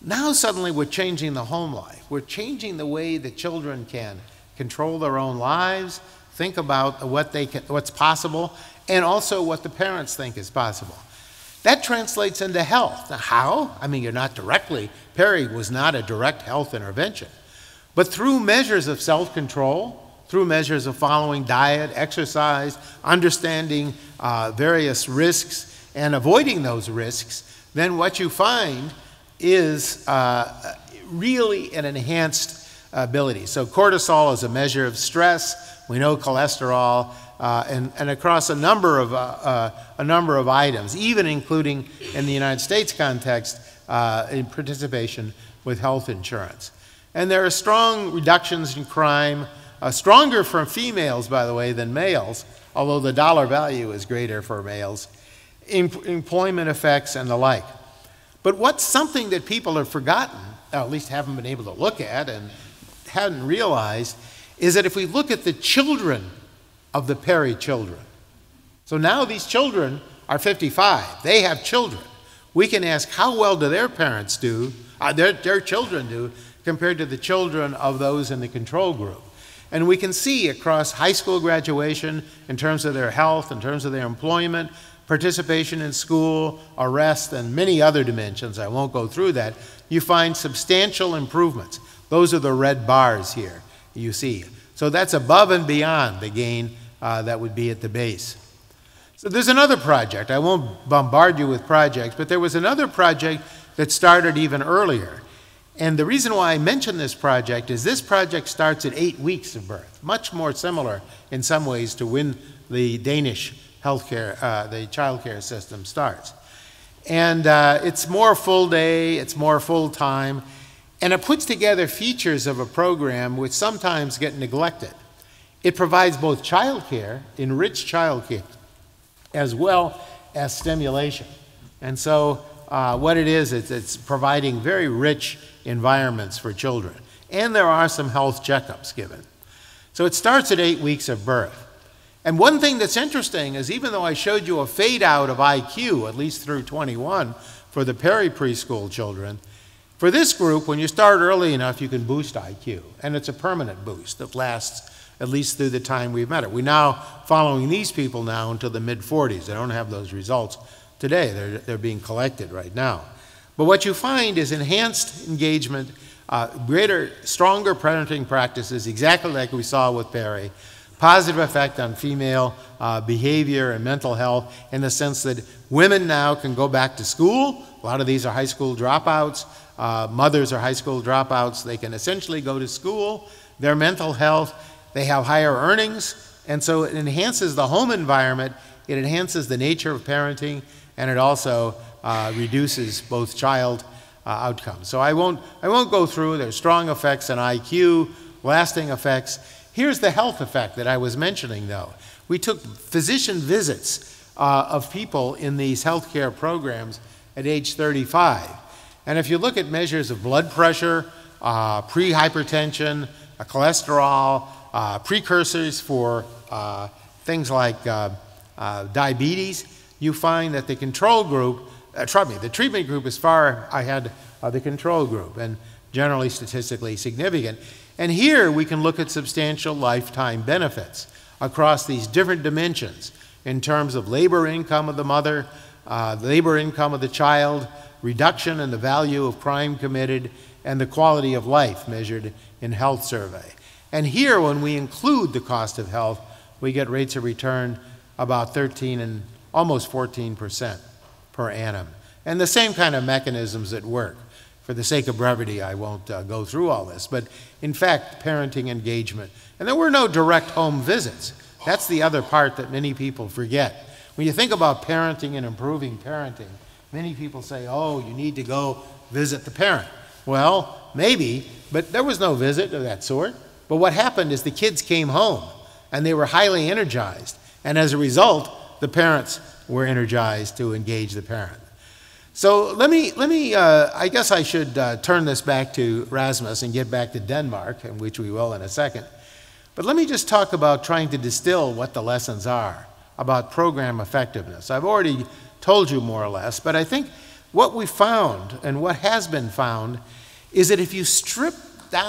Now suddenly we're changing the home life. We're changing the way that children can control their own lives, think about what they can, what's possible, and also what the parents think is possible. That translates into health. Now, how? I mean, you're not directly, Perry was not a direct health intervention. But through measures of self-control, through measures of following diet, exercise, understanding uh, various risks, and avoiding those risks, then what you find is uh, really an enhanced ability. So cortisol is a measure of stress. We know cholesterol, uh, and, and across a number of uh, uh, a number of items, even including in the United States context, uh, in participation with health insurance. And there are strong reductions in crime. Uh, stronger for females, by the way, than males, although the dollar value is greater for males, em employment effects and the like. But what's something that people have forgotten, or at least haven't been able to look at and hadn't realized, is that if we look at the children of the Perry children, so now these children are fifty-five, they have children. We can ask how well do their parents do, uh, their, their children do, compared to the children of those in the control group. And we can see across high school graduation, in terms of their health, in terms of their employment, participation in school, arrest, and many other dimensions, I won't go through that, you find substantial improvements. Those are the red bars here, you see. So that's above and beyond the gain uh, that would be at the base. So there's another project. I won't bombard you with projects, but there was another project that started even earlier. And the reason why I mention this project is this project starts at eight weeks of birth, much more similar in some ways to when the Danish healthcare, uh, the childcare system starts. And uh, it's more full day, it's more full time, and it puts together features of a program which sometimes get neglected. It provides both childcare, enriched childcare, as well as stimulation. And so uh, what it is, it's, it's providing very rich environments for children. And there are some health checkups given. So it starts at eight weeks of birth. And one thing that's interesting is even though I showed you a fade out of I Q, at least through twenty-one, for the Perry preschool children, for this group, when you start early enough, you can boost I Q. And it's a permanent boost that lasts at least through the time we've met it. We're now following these people now until the mid forties. They don't have those results today. They're, they're being collected right now. But what you find is enhanced engagement, uh, greater, stronger parenting practices, exactly like we saw with Perry, positive effect on female uh, behavior and mental health in the sense that women now can go back to school. A lot of these are high school dropouts. Uh, mothers are high school dropouts. They can essentially go to school. Their mental health, they have higher earnings, and so it enhances the home environment, it enhances the nature of parenting, and it also uh, reduces both child uh, outcomes. So I won't, I won't go through. There's strong effects on I Q, lasting effects. Here's the health effect that I was mentioning, though. We took physician visits uh, of people in these healthcare programs at age thirty-five. And if you look at measures of blood pressure, uh, pre-hypertension, uh, cholesterol, Uh, precursors for uh, things like uh, uh, diabetes, you find that the control group, uh, trust me, the treatment group is far ahead of the control group and generally statistically significant. And here we can look at substantial lifetime benefits across these different dimensions in terms of labor income of the mother, uh, labor income of the child, reduction in the value of crime committed, and the quality of life measured in health survey. And here, when we include the cost of health, we get rates of return about thirteen and almost fourteen percent per annum. And the same kind of mechanisms at work. For the sake of brevity, I won't uh, go through all this, but in fact, parenting engagement. And there were no direct home visits. That's the other part that many people forget. When you think about parenting and improving parenting, many people say, oh, you need to go visit the parent. Well, maybe, but there was no visit of that sort. But what happened is the kids came home, and they were highly energized. And as a result, the parents were energized to engage the parent. So let me, let me uh, I guess I should uh, turn this back to Rasmus and get back to Denmark, in which we will in a second. But let me just talk about trying to distill what the lessons are about program effectiveness. I've already told you more or less, but I think what we found and what has been found is that if you strip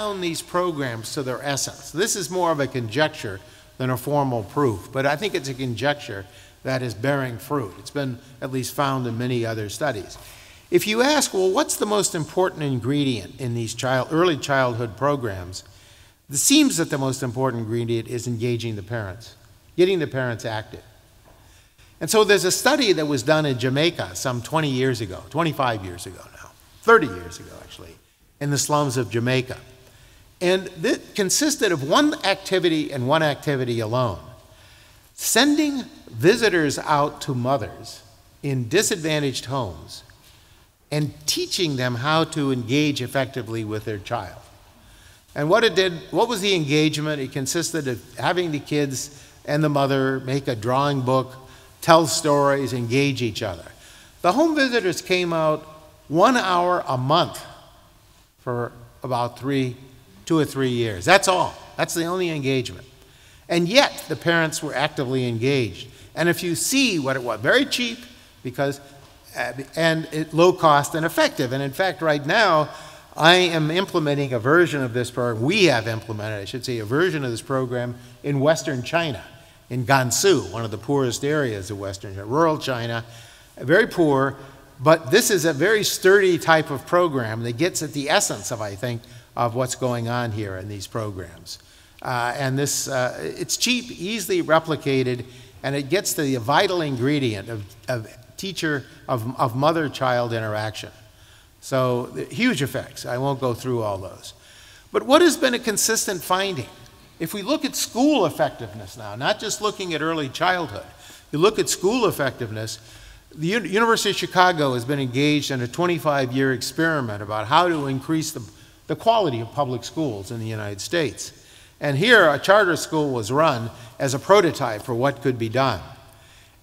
down these programs to their essence. This is more of a conjecture than a formal proof, but I think it's a conjecture that is bearing fruit. It's been at least found in many other studies. If you ask, well, what's the most important ingredient in these child, early childhood programs, it seems that the most important ingredient is engaging the parents, getting the parents active. And so there's a study that was done in Jamaica some twenty years ago, twenty-five years ago now, thirty years ago actually, in the slums of Jamaica. And that consisted of one activity and one activity alone. Sending visitors out to mothers in disadvantaged homes and teaching them how to engage effectively with their child. And what it did, what was the engagement? It consisted of having the kids and the mother make a drawing book, tell stories, engage each other. The home visitors came out one hour a month for about three two or three years. That's all. That's the only engagement. And yet, the parents were actively engaged. And if you see what it was, very cheap, because, and it, low cost and effective. And in fact, right now, I am implementing a version of this program, we have implemented, I should say, a version of this program in Western China, in Gansu, one of the poorest areas of Western China, rural China, very poor, but this is a very sturdy type of program that gets at the essence of, I think, of what's going on here in these programs. Uh, and this, uh, it's cheap, easily replicated, and it gets to the vital ingredient of, of teacher, of, of mother-child interaction. So huge effects. I won't go through all those. But what has been a consistent finding? If we look at school effectiveness now, not just looking at early childhood, you look at school effectiveness, the U University of Chicago has been engaged in a twenty-five year experiment about how to increase the, the quality of public schools in the United States. And here, a charter school was run as a prototype for what could be done.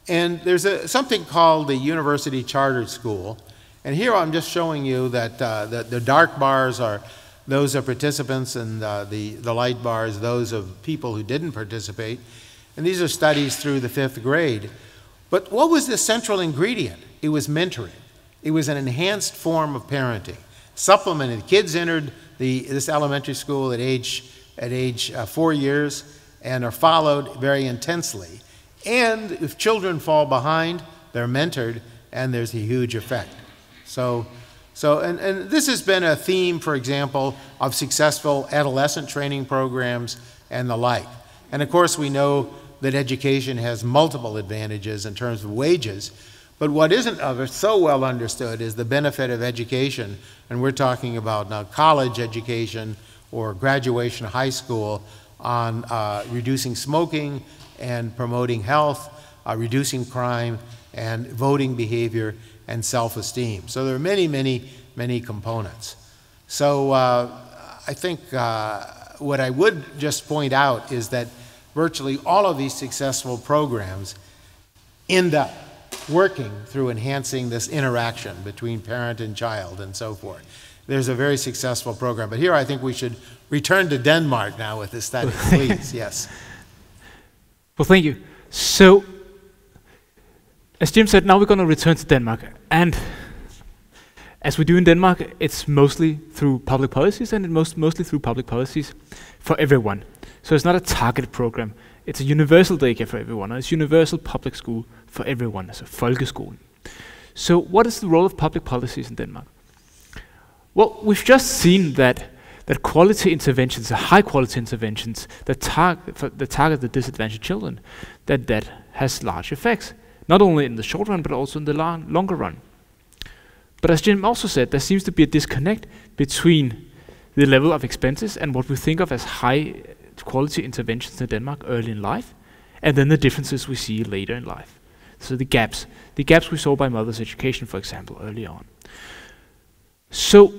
And there's a, something called the University Charter School. And here I'm just showing you that uh, the, the dark bars are those of participants and uh, the, the light bars, those of people who didn't participate. And these are studies through the fifth grade. But what was the central ingredient? It was mentoring. It was an enhanced form of parenting, supplemented. Kids entered the, this elementary school at age, at age uh, four years and are followed very intensely. And if children fall behind, they're mentored, and there's a huge effect. So, so and, and this has been a theme, for example, of successful adolescent training programs and the like. And of course, we know that education has multiple advantages in terms of wages, but what isn't of so well understood is the benefit of education, and we're talking about now college education or graduation of high school on uh, reducing smoking and promoting health, uh, reducing crime, and voting behavior, and self-esteem. So there are many, many, many components. So uh, I think uh, what I would just point out is that virtually all of these successful programs end up working through enhancing this interaction between parent and child and so forth. There's a very successful program. But here I think we should return to Denmark now with this study, please, yes. Well, thank you. So, as Jim said, now we're going to return to Denmark. And as we do in Denmark, it's mostly through public policies, and it most, mostly through public policies for everyone. So it's not a targeted program. It's a universal daycare for everyone, and it's universal public school for everyone, as a folkeskolen. So what is the role of public policies in Denmark? Well, we've just seen that, that quality interventions, the high-quality interventions that, tar that target the disadvantaged children, that that has large effects, not only in the short run, but also in the long, longer run. But as Jim also said, there seems to be a disconnect between the level of expenses and what we think of as high-quality interventions in Denmark early in life, and then the differences we see later in life. So the gaps, the gaps we saw by mother's education, for example, early on. So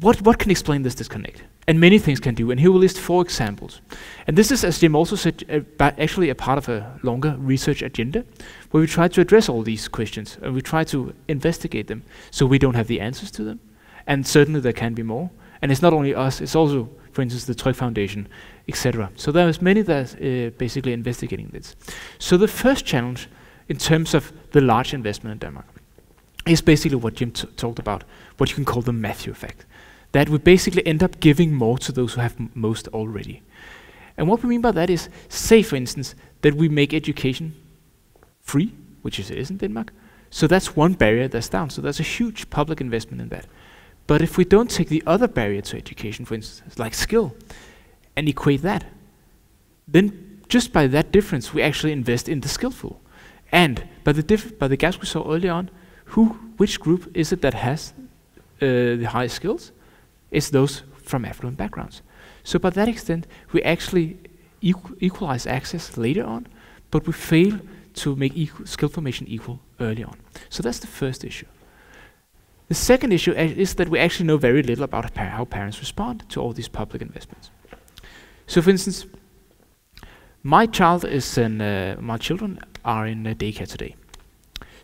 what, what can explain this disconnect? And many things can do, and here we list four examples. And this is, as Jim also said, uh, actually a part of a longer research agenda, where we try to address all these questions, and we try to investigate them, so we don't have the answers to them. And certainly there can be more. And it's not only us, it's also, for instance, the Troy Foundation, et cetera. So there's many that are uh, basically investigating this. So the first challenge, in terms of the large investment in Denmark, is basically what Jim t talked about, what you can call the Matthew effect. That we basically end up giving more to those who have m most already. And what we mean by that is, say for instance, that we make education free, which it is in Denmark, so that's one barrier that's down, so that's a huge public investment in that. But if we don't take the other barrier to education, for instance, like skill, and equate that, then just by that difference, we actually invest in the skillful. And by the, diff by the gaps we saw earlier on, who, which group is it that has uh, the highest skills? It's those from affluent backgrounds. So by that extent, we actually equ equalize access later on, but we fail to make skill formation equal early on. So that's the first issue. The second issue is that we actually know very little about par how parents respond to all these public investments. So for instance, my child is in, uh, my children are in uh, daycare today.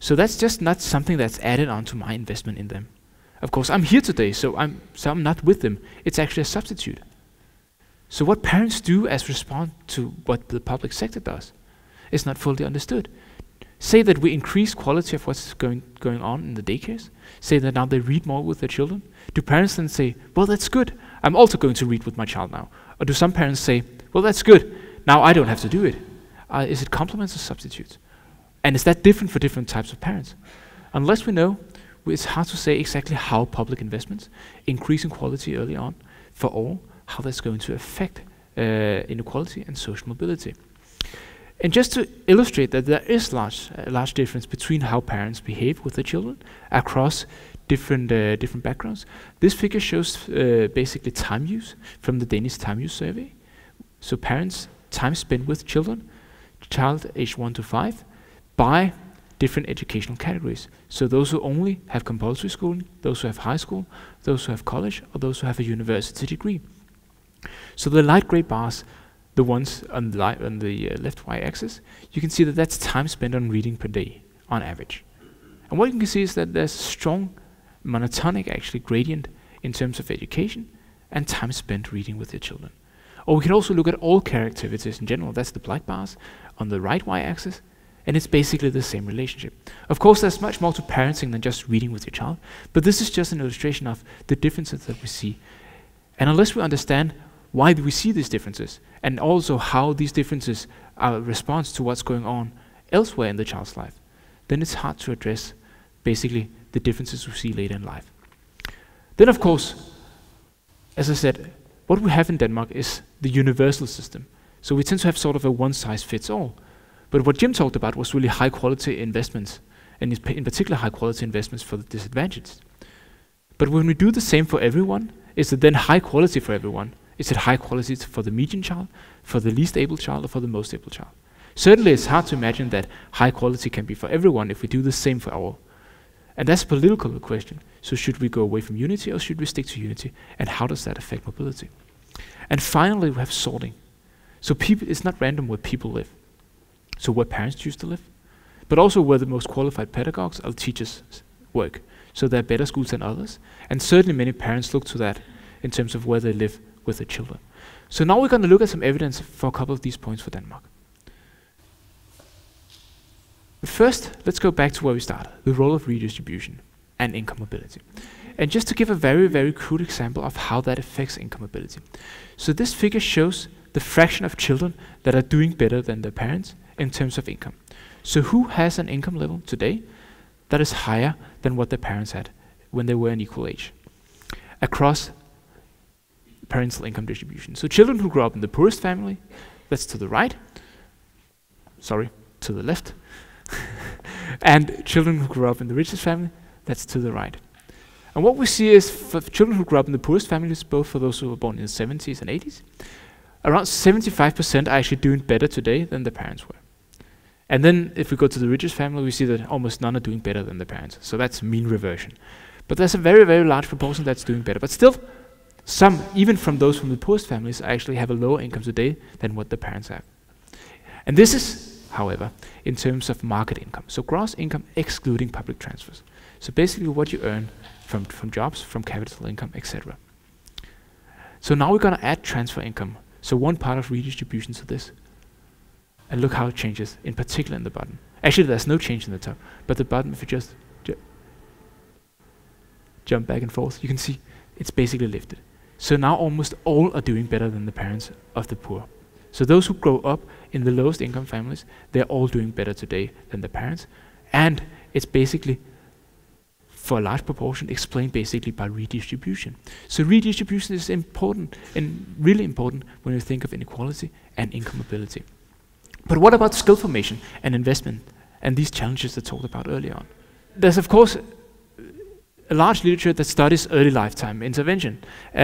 So that's just not something that's added on to my investment in them. Of course, I'm here today, so I'm, so I'm not with them. It's actually a substitute. So what parents do as respond to what the public sector does is not fully understood. Say that we increase quality of what's going, going on in the daycares. Say that now they read more with their children. Do parents then say, well, that's good. I'm also going to read with my child now. Or do some parents say, well, that's good. Now I don't have to do it. Uh, is it complements or substitutes? And is that different for different types of parents? Unless we know, it's hard to say exactly how public investments, increasing quality early on for all, how that's going to affect uh, inequality and social mobility. And just to illustrate that there is large, a large difference between how parents behave with their children across different, uh, different backgrounds, this figure shows uh, basically time use from the Danish time use survey. So parents' time spent with children, child age one to five, by different educational categories. So those who only have compulsory schooling, those who have high school, those who have college, or those who have a university degree. So the light gray bars, the ones on the, li on the uh, left y-axis, you can see that that's time spent on reading per day, on average. And what you can see is that there's a strong monotonic actually gradient in terms of education and time spent reading with your children. Or we can also look at all care activities in general, that's the black bars on the right y-axis, and it's basically the same relationship. Of course, there's much more to parenting than just reading with your child, but this is just an illustration of the differences that we see. And unless we understand why do we see these differences, and also how these differences are a response to what's going on elsewhere in the child's life, then it's hard to address basically the differences we see later in life. Then, of course, as I said, what we have in Denmark is the universal system. So we tend to have sort of a one-size-fits-all. But what Jim talked about was really high-quality investments, and in particular high-quality investments for the disadvantaged. But when we do the same for everyone, is it then high quality for everyone? Is it high quality for the median child, for the least able child, or for the most able child? Certainly it's hard to imagine that high quality can be for everyone if we do the same for all. And that's a political question. So should we go away from unity or should we stick to unity? And how does that affect mobility? And finally, we have sorting. So people, it's not random where people live. So where parents choose to live, but also where the most qualified pedagogues or teachers work. So there are better schools than others. And certainly many parents look to that in terms of where they live with their children. So now we're going to look at some evidence for a couple of these points for Denmark. But first, let's go back to where we started, the role of redistribution and income mobility. And just to give a very, very crude example of how that affects income mobility. So this figure shows the fraction of children that are doing better than their parents in terms of income. So who has an income level today that is higher than what their parents had when they were an equal age? Across parental income distribution. So children who grow up in the poorest family, that's to the right, sorry, to the left, and children who grow up in the richest family, that's to the right. And what we see is for children who grow up in the poorest families, both for those who were born in the seventies and eighties, around seventy-five percent are actually doing better today than their parents were. And then if we go to the richest family, we see that almost none are doing better than their parents. So that's mean reversion. But there's a very, very large proportion that's doing better. But still, some, even from those from the poorest families, actually have a lower income today than what the parents have. And this is, however, in terms of market income. So gross income excluding public transfers. So basically what you earn from, from jobs, from capital income, et cetera. So now we're going to add transfer income. So one part of redistribution to this. And look how it changes, in particular in the bottom. Actually, there's no change in the top. But the bottom, if you just ju jump back and forth, you can see it's basically lifted. So now almost all are doing better than the parents of the poor. So those who grow up in the lowest income families, they're all doing better today than their parents. And it's basically, for a large proportion, explained basically by redistribution. So redistribution is important, and really important, when you think of inequality and income mobility. But what about skill formation and investment and these challenges I talked about earlier on? There's, of course, a large literature that studies early lifetime intervention, uh,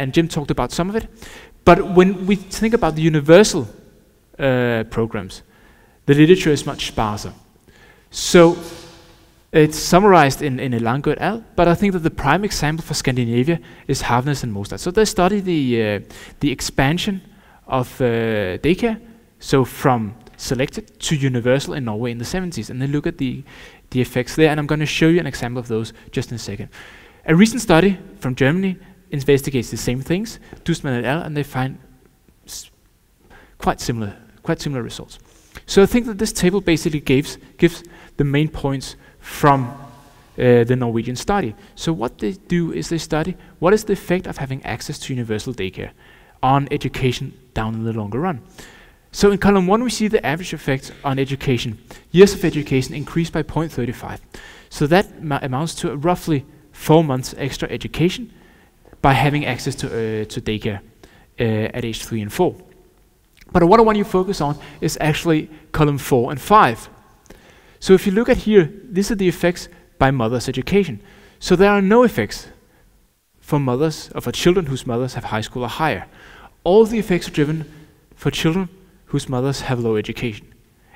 and Jim talked about some of it. But when we think about the universal uh, programs, the literature is much sparser. So it's summarized in, in Elango et al., but I think that the prime example for Scandinavia is Havnes and Mostad. So they study the, uh, the expansion of uh, daycare, so from selected to universal in Norway in the seventies, and then look at the the effects there, and I'm going to show you an example of those just in a second. A recent study from Germany investigates the same things, Dustmann et al., and they find quite similar, quite similar results. So I think that this table basically gives, gives the main points from uh, the Norwegian study. So what they do is they study what is the effect of having access to universal daycare on education down in the longer run. So in column one, we see the average effect on education. Years of education increased by zero point three five. So that amounts to roughly four months extra education by having access to, uh, to daycare uh, at age three and four. But what I want you to focus on is actually column four and five. So if you look at here, these are the effects by mother's education. So there are no effects for mothers or for children whose mothers have high school or higher. All the effects are driven for children whose mothers have low education.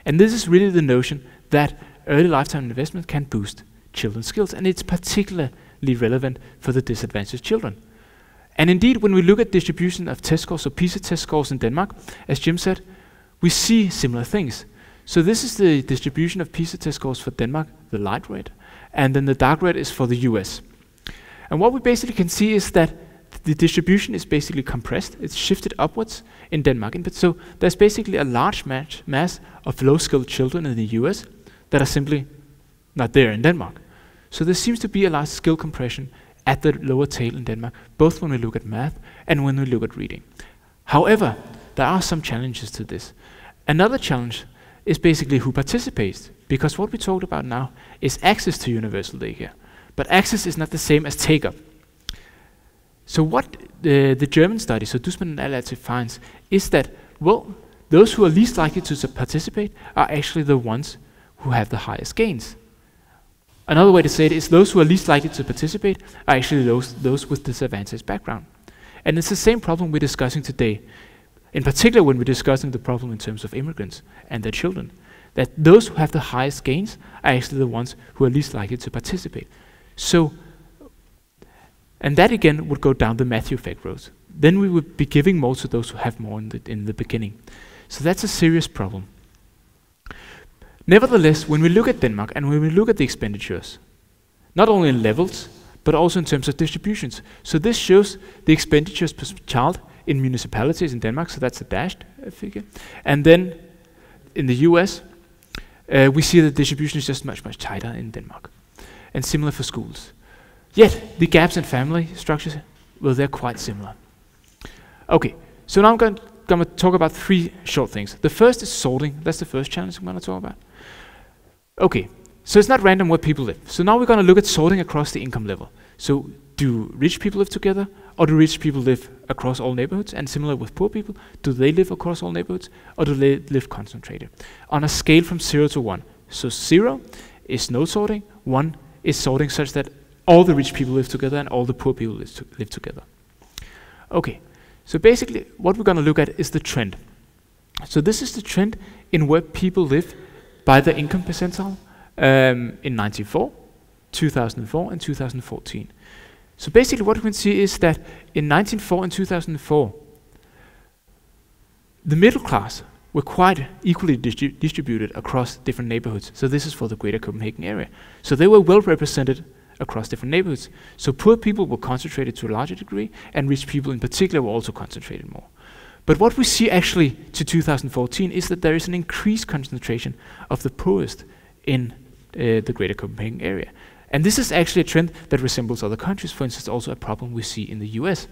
And this is really the notion that early lifetime investment can boost children's skills, and it's particularly relevant for the disadvantaged children. And indeed, when we look at distribution of test scores, or PISA test scores in Denmark, as Jim said, we see similar things. So this is the distribution of PISA test scores for Denmark, the light red, and then the dark red is for the U S. And what we basically can see is that the distribution is basically compressed, it's shifted upwards in Denmark. And so there's basically a large match, mass of low-skilled children in the U S that are simply not there in Denmark. So there seems to be a large skill compression at the lower tail in Denmark, both when we look at math and when we look at reading. However, there are some challenges to this. Another challenge is basically who participates, because what we talked about now is access to universal daycare. But access is not the same as take-up. So what uh, the German study, so Dustmann and Lanzi, finds is that, well, those who are least likely to participate are actually the ones who have the highest gains. Another way to say it is those who are least likely to participate are actually those, those with disadvantaged background. And it's the same problem we're discussing today, in particular when we're discussing the problem in terms of immigrants and their children, that those who have the highest gains are actually the ones who are least likely to participate. So, and that again would go down the Matthew effect road. Then we would be giving more to those who have more in the, in the beginning. So that's a serious problem. Nevertheless, when we look at Denmark and when we look at the expenditures, not only in levels, but also in terms of distributions. So this shows the expenditures per child in municipalities in Denmark, so that's a dashed figure. And then in the U S, uh, we see the distribution is just much, much tighter in Denmark. And similar for schools. Yet, the gaps in family structures, well, they're quite similar. Okay, so now I'm going to talk about three short things. The first is sorting. That's the first challenge I'm going to talk about. Okay, so it's not random where people live. So now we're going to look at sorting across the income level. So do rich people live together, or do rich people live across all neighborhoods? And similar with poor people, do they live across all neighborhoods, or do they live concentrated? On a scale from zero to one. So zero is no sorting, one is sorting such that all the rich people live together and all the poor people live, to live together. Okay, so basically what we're going to look at is the trend. So this is the trend in where people live by the income percentile um, in ninety-four, two thousand four and two thousand fourteen. So basically what we can see is that in nineteen oh four and two thousand four, the middle class were quite equally distri distributed across different neighborhoods. So this is for the greater Copenhagen area. So they were well represented across different neighborhoods. So poor people were concentrated to a larger degree, and rich people in particular were also concentrated more. But what we see actually to two thousand fourteen is that there is an increased concentration of the poorest in uh, the greater Copenhagen area. And this is actually a trend that resembles other countries, for instance, also a problem we see in the U S.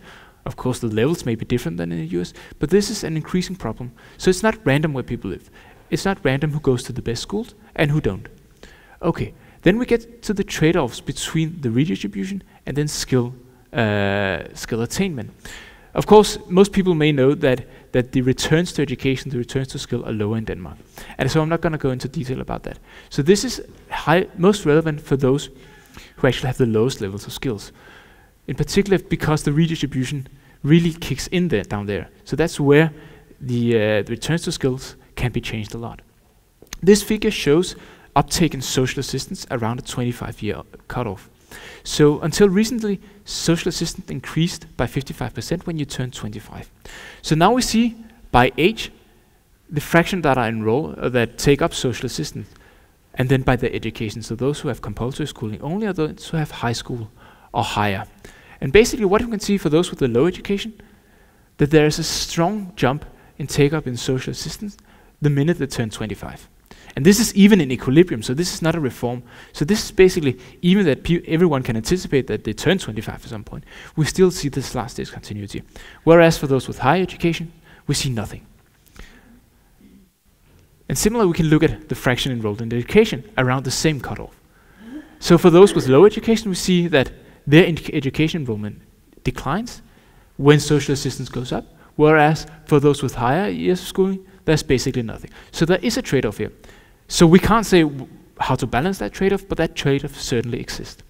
Of course, the levels may be different than in the U S, but this is an increasing problem. So it's not random where people live. It's not random who goes to the best schools and who don't. Okay. Then we get to the trade-offs between the redistribution and then skill, uh, skill attainment. Of course, most people may know that, that the returns to education, the returns to skill are lower in Denmark. And so I'm not going to go into detail about that. So this is high, most relevant for those who actually have the lowest levels of skills. In particular, because the redistribution really kicks in there, down there. So that's where the, uh, the returns to skills can be changed a lot. This figure shows uptake in social assistance around a twenty-five year cutoff. So until recently, social assistance increased by fifty-five percent when you turn twenty-five. So now we see by age the fraction that are enroll uh, that take up social assistance, and then by the education. So those who have compulsory schooling only are those who have high school or higher. And basically, what we can see for those with the low education, that there is a strong jump in take up in social assistance the minute they turn twenty-five. And this is even in equilibrium, so this is not a reform. So this is basically, even that everyone can anticipate that they turn twenty-five at some point, we still see this last discontinuity. Whereas for those with higher education, we see nothing. And similarly, we can look at the fraction enrolled in education around the same cutoff. So for those with low education, we see that their education enrollment declines when social assistance goes up, whereas for those with higher years of schooling, there's basically nothing. So there is a trade-off here. So we can't say w how to balance that trade-off, but that trade-off certainly exists.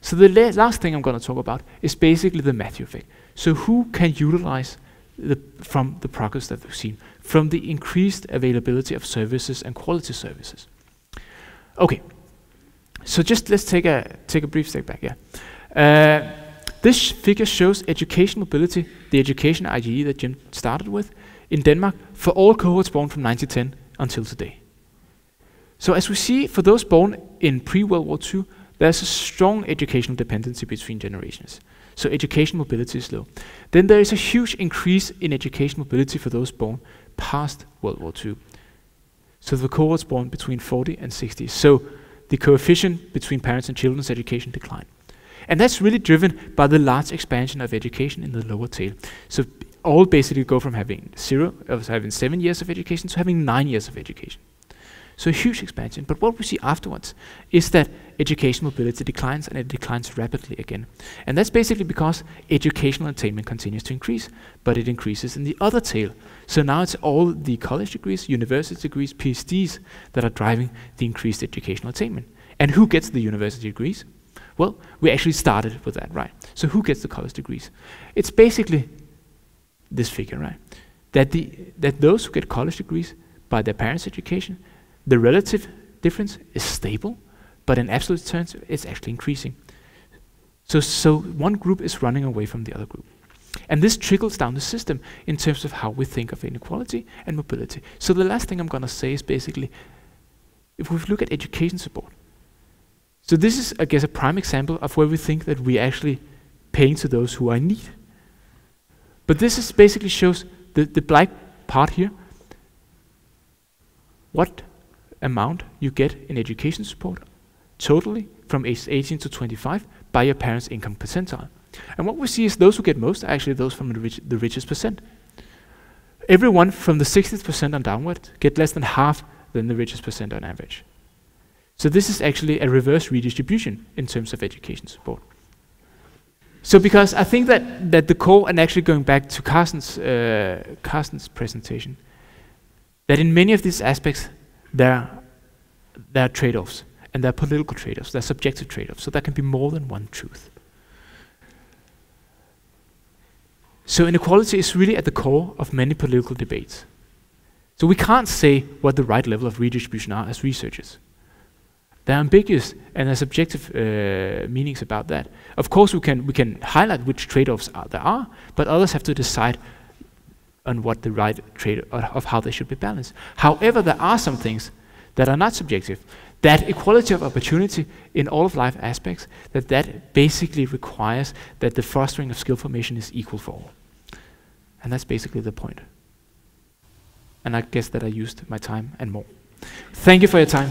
So the la last thing I'm going to talk about is basically the Matthew effect. So who can utilize the, from the progress that we've seen, from the increased availability of services and quality services? Okay, so just let's take a, take a brief step back. Yeah. Uh, this sh figure shows education mobility, the education I G E that Jim started with, in Denmark for all cohorts born from nineteen ten until today. So as we see, for those born in pre-World War Two, there's a strong educational dependency between generations. So education mobility is low. Then there is a huge increase in education mobility for those born past World War Two. So the cohorts born between forty and sixty. So the coefficient between parents and children's education declined. And that's really driven by the large expansion of education in the lower tail. So all basically go from having zero, uh, having seven years of education to having nine years of education. So a huge expansion. But what we see afterwards is that education mobility declines, and it declines rapidly again. And that's basically because educational attainment continues to increase, but it increases in the other tail. So now it's all the college degrees, university degrees, PhDs that are driving the increased educational attainment. And who gets the university degrees? Well, we actually started with that, right? So who gets the college degrees? It's basically this figure, right? That, the, that those who get college degrees by their parents' education, the relative difference is stable, but in absolute terms, it's actually increasing. So, so one group is running away from the other group. And this trickles down the system in terms of how we think of inequality and mobility. So the last thing I'm going to say is basically, if we look at education support, so this is, I guess, a prime example of where we think that we're actually paying to those who are in need. But this is basically shows the, the black part here, what amount you get in education support totally from age eighteen to twenty-five by your parents' income percentile. And what we see is those who get most are actually those from the, rich, the richest percent. Everyone from the sixtieth percent and downward get less than half than the richest percent on average. So this is actually a reverse redistribution in terms of education support. So because I think that, that the core, and actually going back to Carson's, uh, Carson's presentation, that in many of these aspects, there are, there are trade-offs, and there are political trade-offs, there are subjective trade-offs, so there can be more than one truth. So inequality is really at the core of many political debates. So we can't say what the right level of redistribution are as researchers. They're ambiguous, and there's subjective uh, meanings about that. Of course, we can, we can highlight which trade-offs are, there are, but others have to decide on what the right trade of how they should be balanced. However, there are some things that are not subjective. That equality of opportunity in all of life aspects, that that basically requires that the fostering of skill formation is equal for all. And that's basically the point. And I guess that I used my time and more. Thank you for your time.